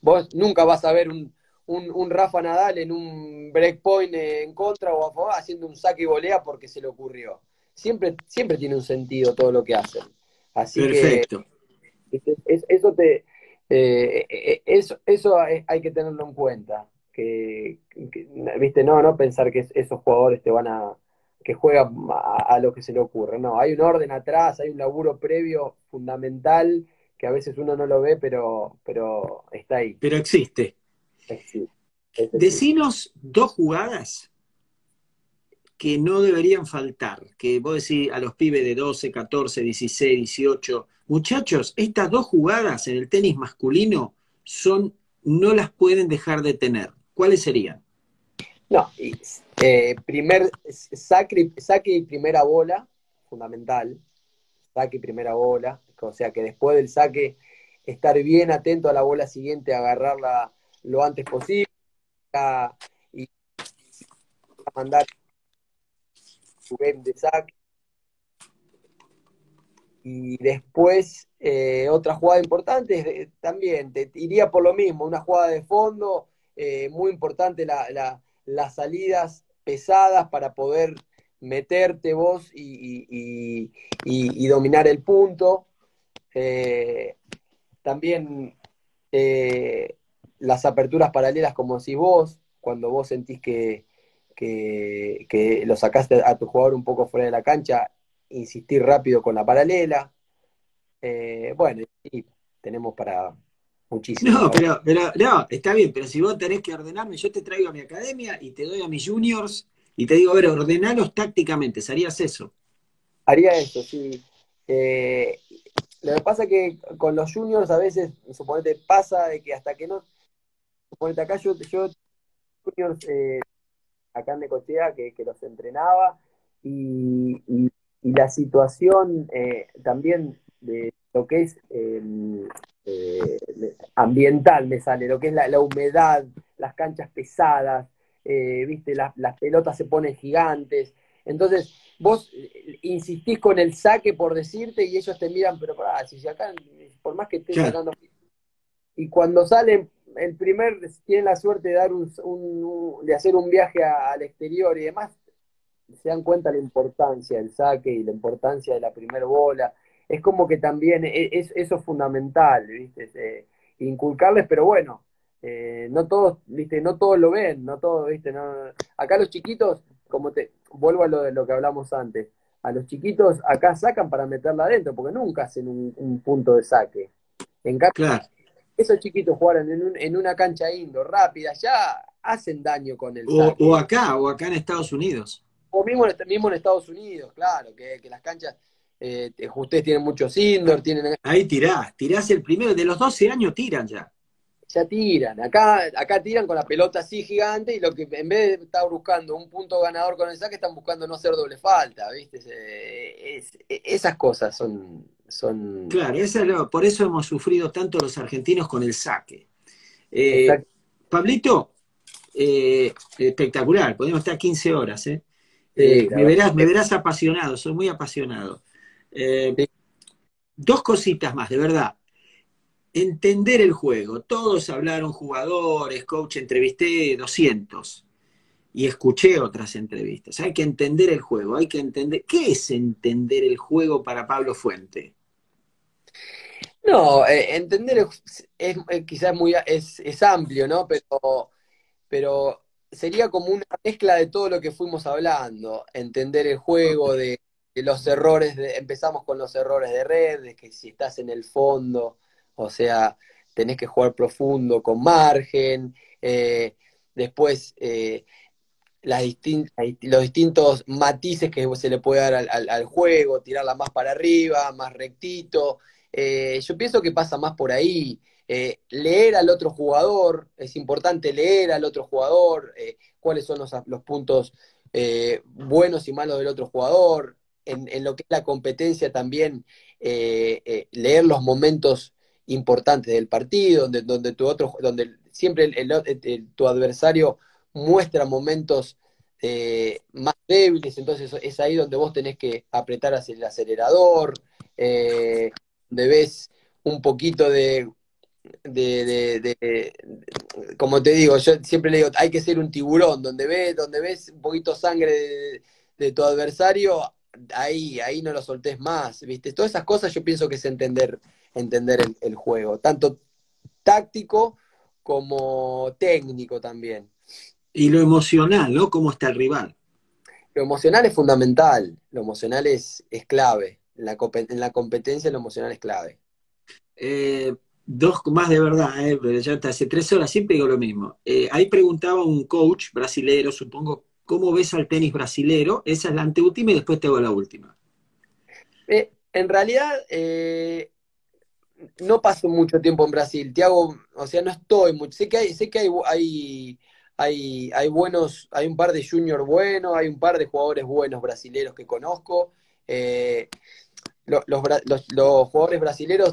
vos nunca vas a ver un, un, un Rafa Nadal en un breakpoint en contra o a favor haciendo un saque y volea porque se le ocurrió. Siempre, siempre tiene un sentido todo lo que hacen. Así Perfecto. que es, eso te eh, eso, eso hay que tenerlo en cuenta. Que, que viste, no, no pensar que esos jugadores te van a que juega a, a lo que se le ocurre. No, hay un orden atrás, hay un laburo previo fundamental que a veces uno no lo ve, pero, pero está ahí. Pero existe. existe. existe. Decinos dos jugadas que no deberían faltar, que vos decís a los pibes de doce, catorce, dieciséis, dieciocho, muchachos, estas dos jugadas en el tenis masculino son, no las pueden dejar de tener. ¿Cuáles serían? No, y, eh, primer saque, saque y primera bola, fundamental, saque y primera bola, o sea que después del saque estar bien atento a la bola siguiente, agarrarla lo antes posible, a, y a mandar su game de saque. Y después, eh, otra jugada importante, eh, también te iría por lo mismo, una jugada de fondo, eh, muy importante la... la las salidas pesadas para poder meterte vos y, y, y, y, y dominar el punto. Eh, también eh, las aperturas paralelas, como decís vos, cuando vos sentís que, que, que lo sacaste a tu jugador un poco fuera de la cancha, insistir rápido con la paralela. Eh, bueno, y tenemos para... Muchísimo. No, pero, pero no, está bien, pero si vos tenés que ordenarme, yo te traigo a mi academia y te doy a mis juniors y te digo, a ver, ordenalos tácticamente, ¿harías eso? Haría eso, sí. Eh, lo que pasa es que con los juniors a veces, suponete, pasa de que hasta que no... Suponete, acá yo, yo juniors, eh, acá en Necochea, que, que los entrenaba, y, y, y la situación eh, también de lo que es... Eh, Eh, ambiental me sale, lo que es la, la humedad, las canchas pesadas, eh, viste, las, las pelotas se ponen gigantes, entonces vos insistís con el saque por decirte y ellos te miran, pero pará, si acá, por más que estés sacando, y cuando salen, el primer tienen la suerte de dar un, un de hacer un viaje a, al exterior y demás, se dan cuenta de la importancia del saque y la importancia de la primer bola. Es como que también es, eso es fundamental, ¿viste? Eh, inculcarles, pero bueno, eh, no todos, ¿viste? No todos lo ven, no todos, ¿viste? No, acá los chiquitos, como te vuelvo a lo de lo que hablamos antes, a los chiquitos acá sacan para meterla adentro, porque nunca hacen un, un punto de saque. En cambio, claro, esos chiquitos jugaron en, un, en una cancha indoor rápida, ya hacen daño con el saque. O, o acá, o acá en Estados Unidos. O mismo en, mismo en Estados Unidos, claro, que, que las canchas, eh, ustedes tienen muchos indoor, tienen... Ahí tirás, tirás el primero, de los doce años tiran ya. Ya tiran, acá, acá tiran con la pelota así gigante, y lo que en vez de estar buscando un punto ganador con el saque, están buscando no hacer doble falta, ¿viste? Es, es, esas cosas son... son... Claro, esa es lo, por eso hemos sufrido tanto los argentinos con el saque. Eh, Pablito, eh, espectacular, podemos estar quince horas, ¿eh? Eh, sí, claro. me, verás, me verás apasionado, soy muy apasionado. Eh, sí. Dos cositas más, de verdad. Entender el juego. Todos hablaron, jugadores, coach, entrevisté doscientos. Y escuché otras entrevistas. Hay que entender el juego, hay que entender... ¿Qué es entender el juego para Pablo Fuente? No, eh, entender es, es, es quizás muy, es, es amplio, ¿no? Pero... pero... sería como una mezcla de todo lo que fuimos hablando, entender el juego, de, de los errores, de, empezamos con los errores de red, de que si estás en el fondo, o sea, tenés que jugar profundo con margen, eh, después eh, las distint, los distintos matices que se le puede dar al, al, al juego, tirarla más para arriba, más rectito, eh, yo pienso que pasa más por ahí. Eh, leer al otro jugador, es importante leer al otro jugador, eh, cuáles son los, los puntos eh, buenos y malos del otro jugador, en, en lo que es la competencia también, eh, eh, leer los momentos importantes del partido, donde, donde, tu otro, donde siempre el, el, el, el, tu adversario muestra momentos eh, más débiles, entonces es ahí donde vos tenés que apretar hacia el acelerador, eh, donde ves un poquito de... De, de, de, de, como te digo, yo siempre le digo, hay que ser un tiburón, donde ves, donde ves un poquito sangre de, de tu adversario, ahí, ahí no lo soltés más, ¿viste? Todas esas cosas yo pienso que es entender, entender el, el juego, tanto táctico como técnico también. Y lo emocional, ¿no? ¿Cómo está el rival? Lo emocional es fundamental, lo emocional es, es clave, en la, en la competencia lo emocional es clave. Eh... Dos más de verdad, ¿eh? Ya hace tres horas siempre digo lo mismo. Eh, ahí preguntaba un coach brasilero, supongo, ¿cómo ves al tenis brasilero? Esa es la anteúltima y después te hago la última. Eh, en realidad, eh, no paso mucho tiempo en Brasil. Thiago, o sea, no estoy mucho. Sé que hay, sé que hay, hay, hay, hay buenos, hay un par de juniors buenos, hay un par de jugadores buenos brasileros que conozco. Eh, los, los, los, los jugadores brasileros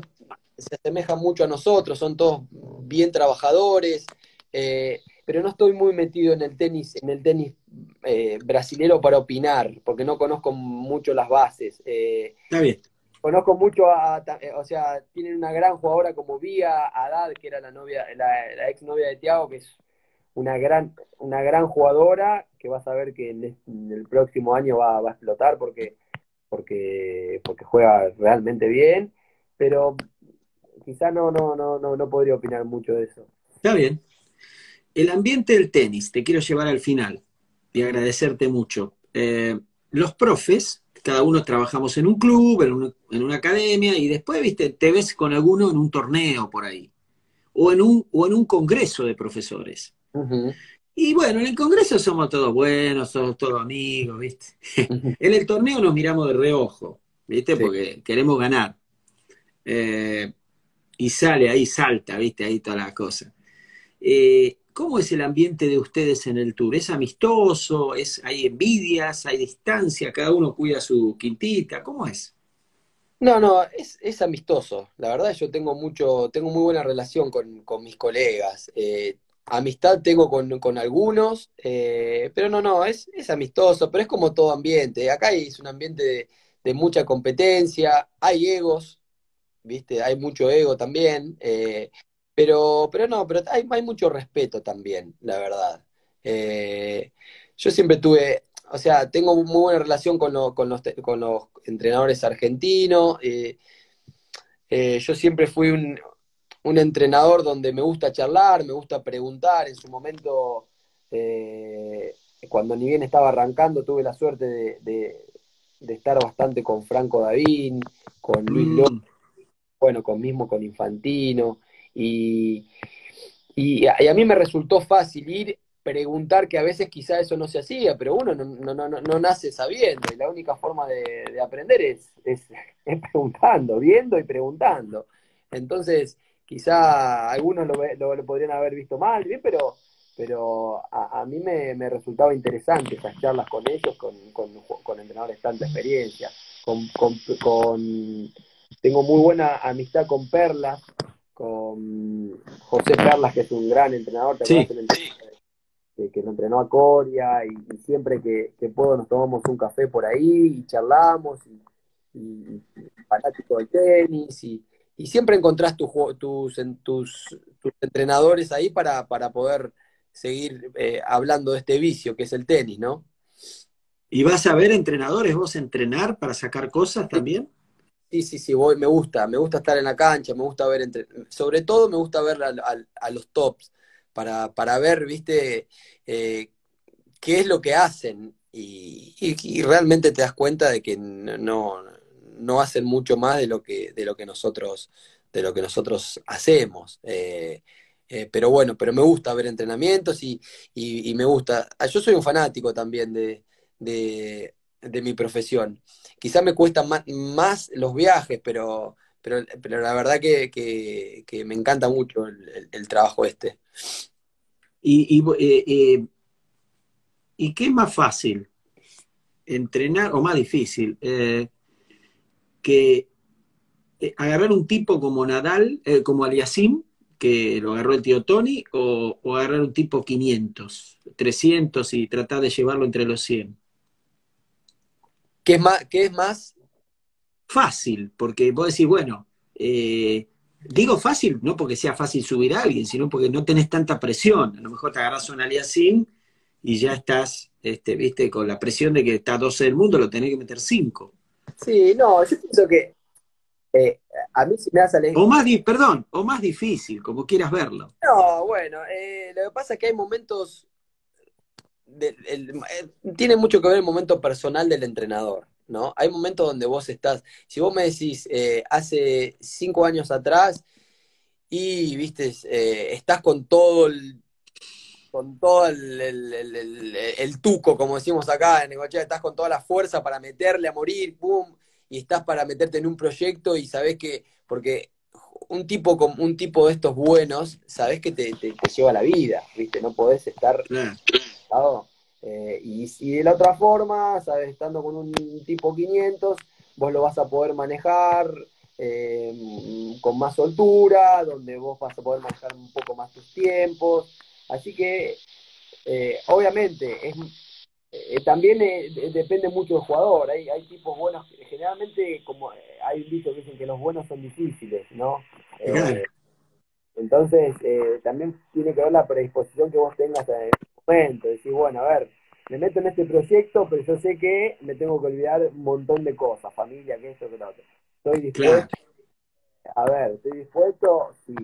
se asemejan mucho a nosotros, son todos bien trabajadores, eh, pero no estoy muy metido en el tenis, en el tenis eh, brasilero para opinar, porque no conozco mucho las bases. Eh, Está bien. Conozco mucho a, a, o sea, tienen una gran jugadora como Bia Haddad, que era la novia, la, la ex novia de Thiago, que es una gran, una gran jugadora, que vas a ver que en el, en el próximo año va, va a explotar porque, porque, porque juega realmente bien, pero quizá no, no, no, no, no podría opinar mucho de eso. Está bien. El ambiente del tenis, te quiero llevar al final y agradecerte mucho. Eh, los profes, cada uno trabajamos en un club, en, un, en una academia, y después, viste, te ves con alguno en un torneo por ahí, o en un, o en un congreso de profesores. Uh-huh. Y bueno, en el congreso somos todos buenos, somos todos amigos, viste. Uh-huh. En el torneo nos miramos de reojo, viste, sí, porque queremos ganar. Eh, Y sale ahí, salta, viste, ahí todas las cosas. Eh, ¿Cómo es el ambiente de ustedes en el tour? ¿Es amistoso? ¿Es, hay envidias? ¿Hay distancia? ¿Cada uno cuida su quintita? ¿Cómo es? No, no, es, es amistoso. La verdad yo tengo mucho, tengo muy buena relación con, con mis colegas. Eh, amistad tengo con, con algunos, eh, pero no, no, es, es amistoso, pero es como todo ambiente. Acá es un ambiente de, de mucha competencia, hay egos, ¿viste? Hay mucho ego también, eh, pero, pero no, pero hay, hay mucho respeto también, la verdad. Eh, yo siempre tuve, o sea, tengo muy buena relación con, lo, con, los, con los entrenadores argentinos, eh, eh, yo siempre fui un, un entrenador donde me gusta charlar, me gusta preguntar. En su momento, eh, cuando ni bien estaba arrancando, tuve la suerte de, de, de estar bastante con Franco Davín, con Luis mm. López, bueno, con mismo con Infantino, y, y, a, y a mí me resultó fácil ir, preguntar, que a veces quizá eso no se hacía, pero uno no, no, no, no nace sabiendo, y la única forma de, de aprender es, es, es preguntando, viendo y preguntando. Entonces, quizá algunos lo, lo, lo podrían haber visto mal, ¿sí? pero, pero a, a mí me, me resultaba interesante esas charlas con ellos, con, con, con entrenadores de tanta experiencia. Con, con, con, tengo muy buena amistad con Perla, con José Perla, que es un gran entrenador, sí. que, que nos entrenó a Coria, y, y siempre que, que puedo nos tomamos un café por ahí, y charlamos, y, y, y fanático del tenis, y, y siempre encontrás tu, tus, tus, tus entrenadores ahí para, para poder seguir eh, hablando de este vicio que es el tenis, ¿no? ¿Y vas a ver entrenadores, vos entrenar para sacar cosas también? Sí, sí, sí, voy, me gusta, me gusta estar en la cancha, me gusta ver, entre... sobre todo me gusta ver a, a, a los tops, para, para ver, viste, eh, qué es lo que hacen, y, y, y realmente te das cuenta de que no, no hacen mucho más de lo que, de lo que nosotros, de lo que nosotros hacemos, eh, Eh, pero bueno, pero me gusta ver entrenamientos y, y, y me gusta. Yo soy un fanático también de... De, de mi profesión. Quizá me cuesta más, más los viajes, pero, pero, pero la verdad que, que, que me encanta mucho el, el, el trabajo este. ¿Y, y, eh, eh, ¿y qué es más fácil? ¿Entrenar o más difícil? Eh, que eh, agarrar un tipo como Nadal, eh, como Aliasim, que lo agarró el tío Tony, o, o agarrar un tipo quinientos, trescientos y tratar de llevarlo entre los cien. ¿Qué es más, qué es más? Fácil, porque vos decís, bueno, eh, digo fácil, no porque sea fácil subir a alguien, sino porque no tenés tanta presión. A lo mejor te agarrás un Aliasim y ya estás, este, viste, con la presión de que está doce del mundo, lo tenés que meter cinco. Sí, no, yo pienso que eh, a mí si me hace o más di Perdón, o más difícil, como quieras verlo. No, bueno, eh, lo que pasa es que hay momentos... De, el, el, tiene mucho que ver el momento personal del entrenador, ¿no? Hay momentos donde vos estás, si vos me decís eh, hace cinco años atrás y viste, eh, estás con todo el con todo el, el, el, el, el tuco, como decimos acá en Necochea, estás con toda la fuerza para meterle a morir, boom, y estás para meterte en un proyecto y sabés que, porque un tipo con un tipo de estos buenos, sabés que te, te, te lleva la vida, viste, no podés estar... Mm. Eh, y, y de la otra forma, ¿sabes? Estando con un tipo quinientos, vos lo vas a poder manejar eh, con más soltura, donde vos vas a poder manejar un poco más tus tiempos. Así que, eh, obviamente, es, eh, también eh, depende mucho del jugador. Hay, hay tipos buenos, generalmente, como hay un dicho que dicen que los buenos son difíciles, ¿no? Eh, entonces, eh, también tiene que ver la predisposición que vos tengas a... Decir, bueno, a ver, me meto en este proyecto, pero yo sé que me tengo que olvidar un montón de cosas, familia, que esto, que lo otro. Estoy dispuesto, claro. A ver, estoy dispuesto, sí.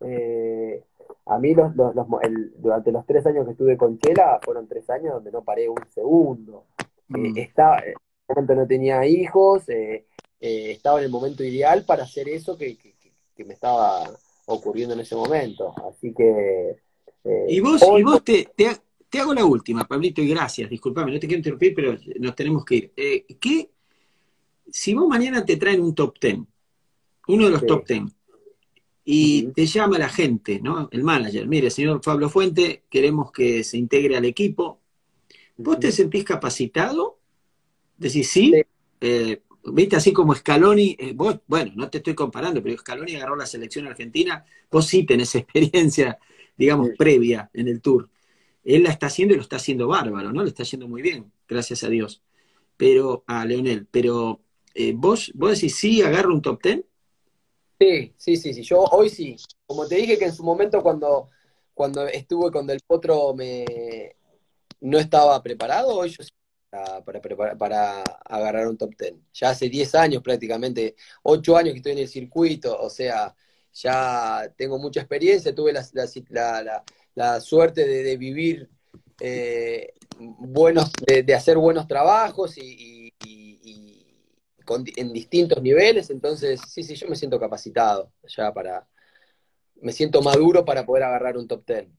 Eh, a mí, los, los, los, el, durante los tres años que estuve con Chela, fueron tres años donde no paré un segundo. Mm. Eh, estaba, en el momento no tenía hijos, eh, eh, estaba en el momento ideal para hacer eso que, que, que me estaba ocurriendo en ese momento. Así que... Eh, y vos, hoy... y vos te, te, te hago la última, Pablito, y gracias, disculpame, no te quiero interrumpir, pero nos tenemos que ir. Eh, ¿qué, si vos mañana te traen un top ten, uno de los sí. top ten, y uh-huh. te llama la gente, ¿no? El manager, mire, señor Pablo Fuente, queremos que se integre al equipo, ¿vos uh-huh. te sentís capacitado? Decís sí, sí. Eh, viste, así como Scaloni, eh, vos, bueno, no te estoy comparando, pero Scaloni agarró la selección argentina, vos sí tenés experiencia, digamos, sí. previa en el Tour. Él la está haciendo y lo está haciendo bárbaro, ¿no? Le está yendo muy bien, gracias a Dios. Pero, a Leonel, pero eh, ¿vos, vos decís sí agarro un top ten? Sí, sí, sí, sí, yo hoy sí. Como te dije que en su momento cuando, cuando estuve con Del Potro me no estaba preparado, hoy yo sí para, para, para, para agarrar un top ten. Ya hace diez años prácticamente, ocho años que estoy en el circuito, o sea... Ya tengo mucha experiencia, tuve la, la, la, la, la suerte de, de vivir eh, buenos, de, de hacer buenos trabajos y, y, y, y con, en distintos niveles, entonces sí, sí, yo me siento capacitado ya para, me siento maduro para poder agarrar un top ten.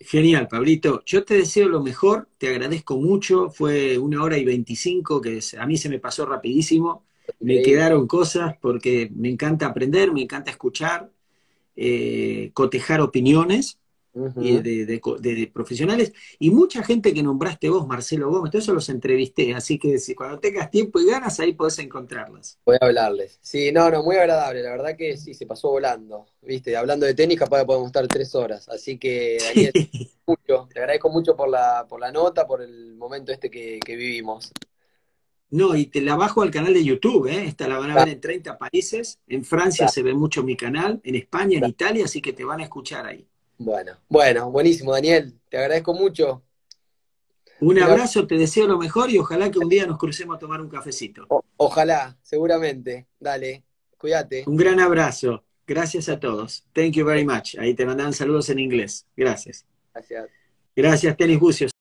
Genial, Pablito. Yo te deseo lo mejor, te agradezco mucho. Fue una hora y veinticinco que a mí se me pasó rapidísimo. Me quedaron cosas porque me encanta aprender, me encanta escuchar, eh, cotejar opiniones uh-huh. de, de, de, de, de profesionales. Y mucha gente que nombraste vos, Marcelo Gómez, todo eso los entrevisté. Así que si cuando tengas tiempo y ganas, ahí podés encontrarlas. Voy a hablarles. Sí, no, no, muy agradable. La verdad que sí, se pasó volando. Viste, hablando de tenis, capaz que podemos estar tres horas. Así que, Daniel, sí. mucho. Te agradezco mucho por la, por la nota, por el momento este que, que vivimos. No, y te la bajo al canal de YouTube, ¿eh? Esta la van a ver en treinta países. En Francia se ve mucho mi canal, en España, en Italia, así que te van a escuchar ahí. Bueno, bueno, buenísimo, Daniel. Te agradezco mucho. Un abrazo, te deseo lo mejor y ojalá que un día nos crucemos a tomar un cafecito. O, ojalá, seguramente. Dale, cuídate. Un gran abrazo. Gracias a todos. Thank you very much. Ahí te mandan saludos en inglés. Gracias. Gracias. Gracias, Tenis Bucios.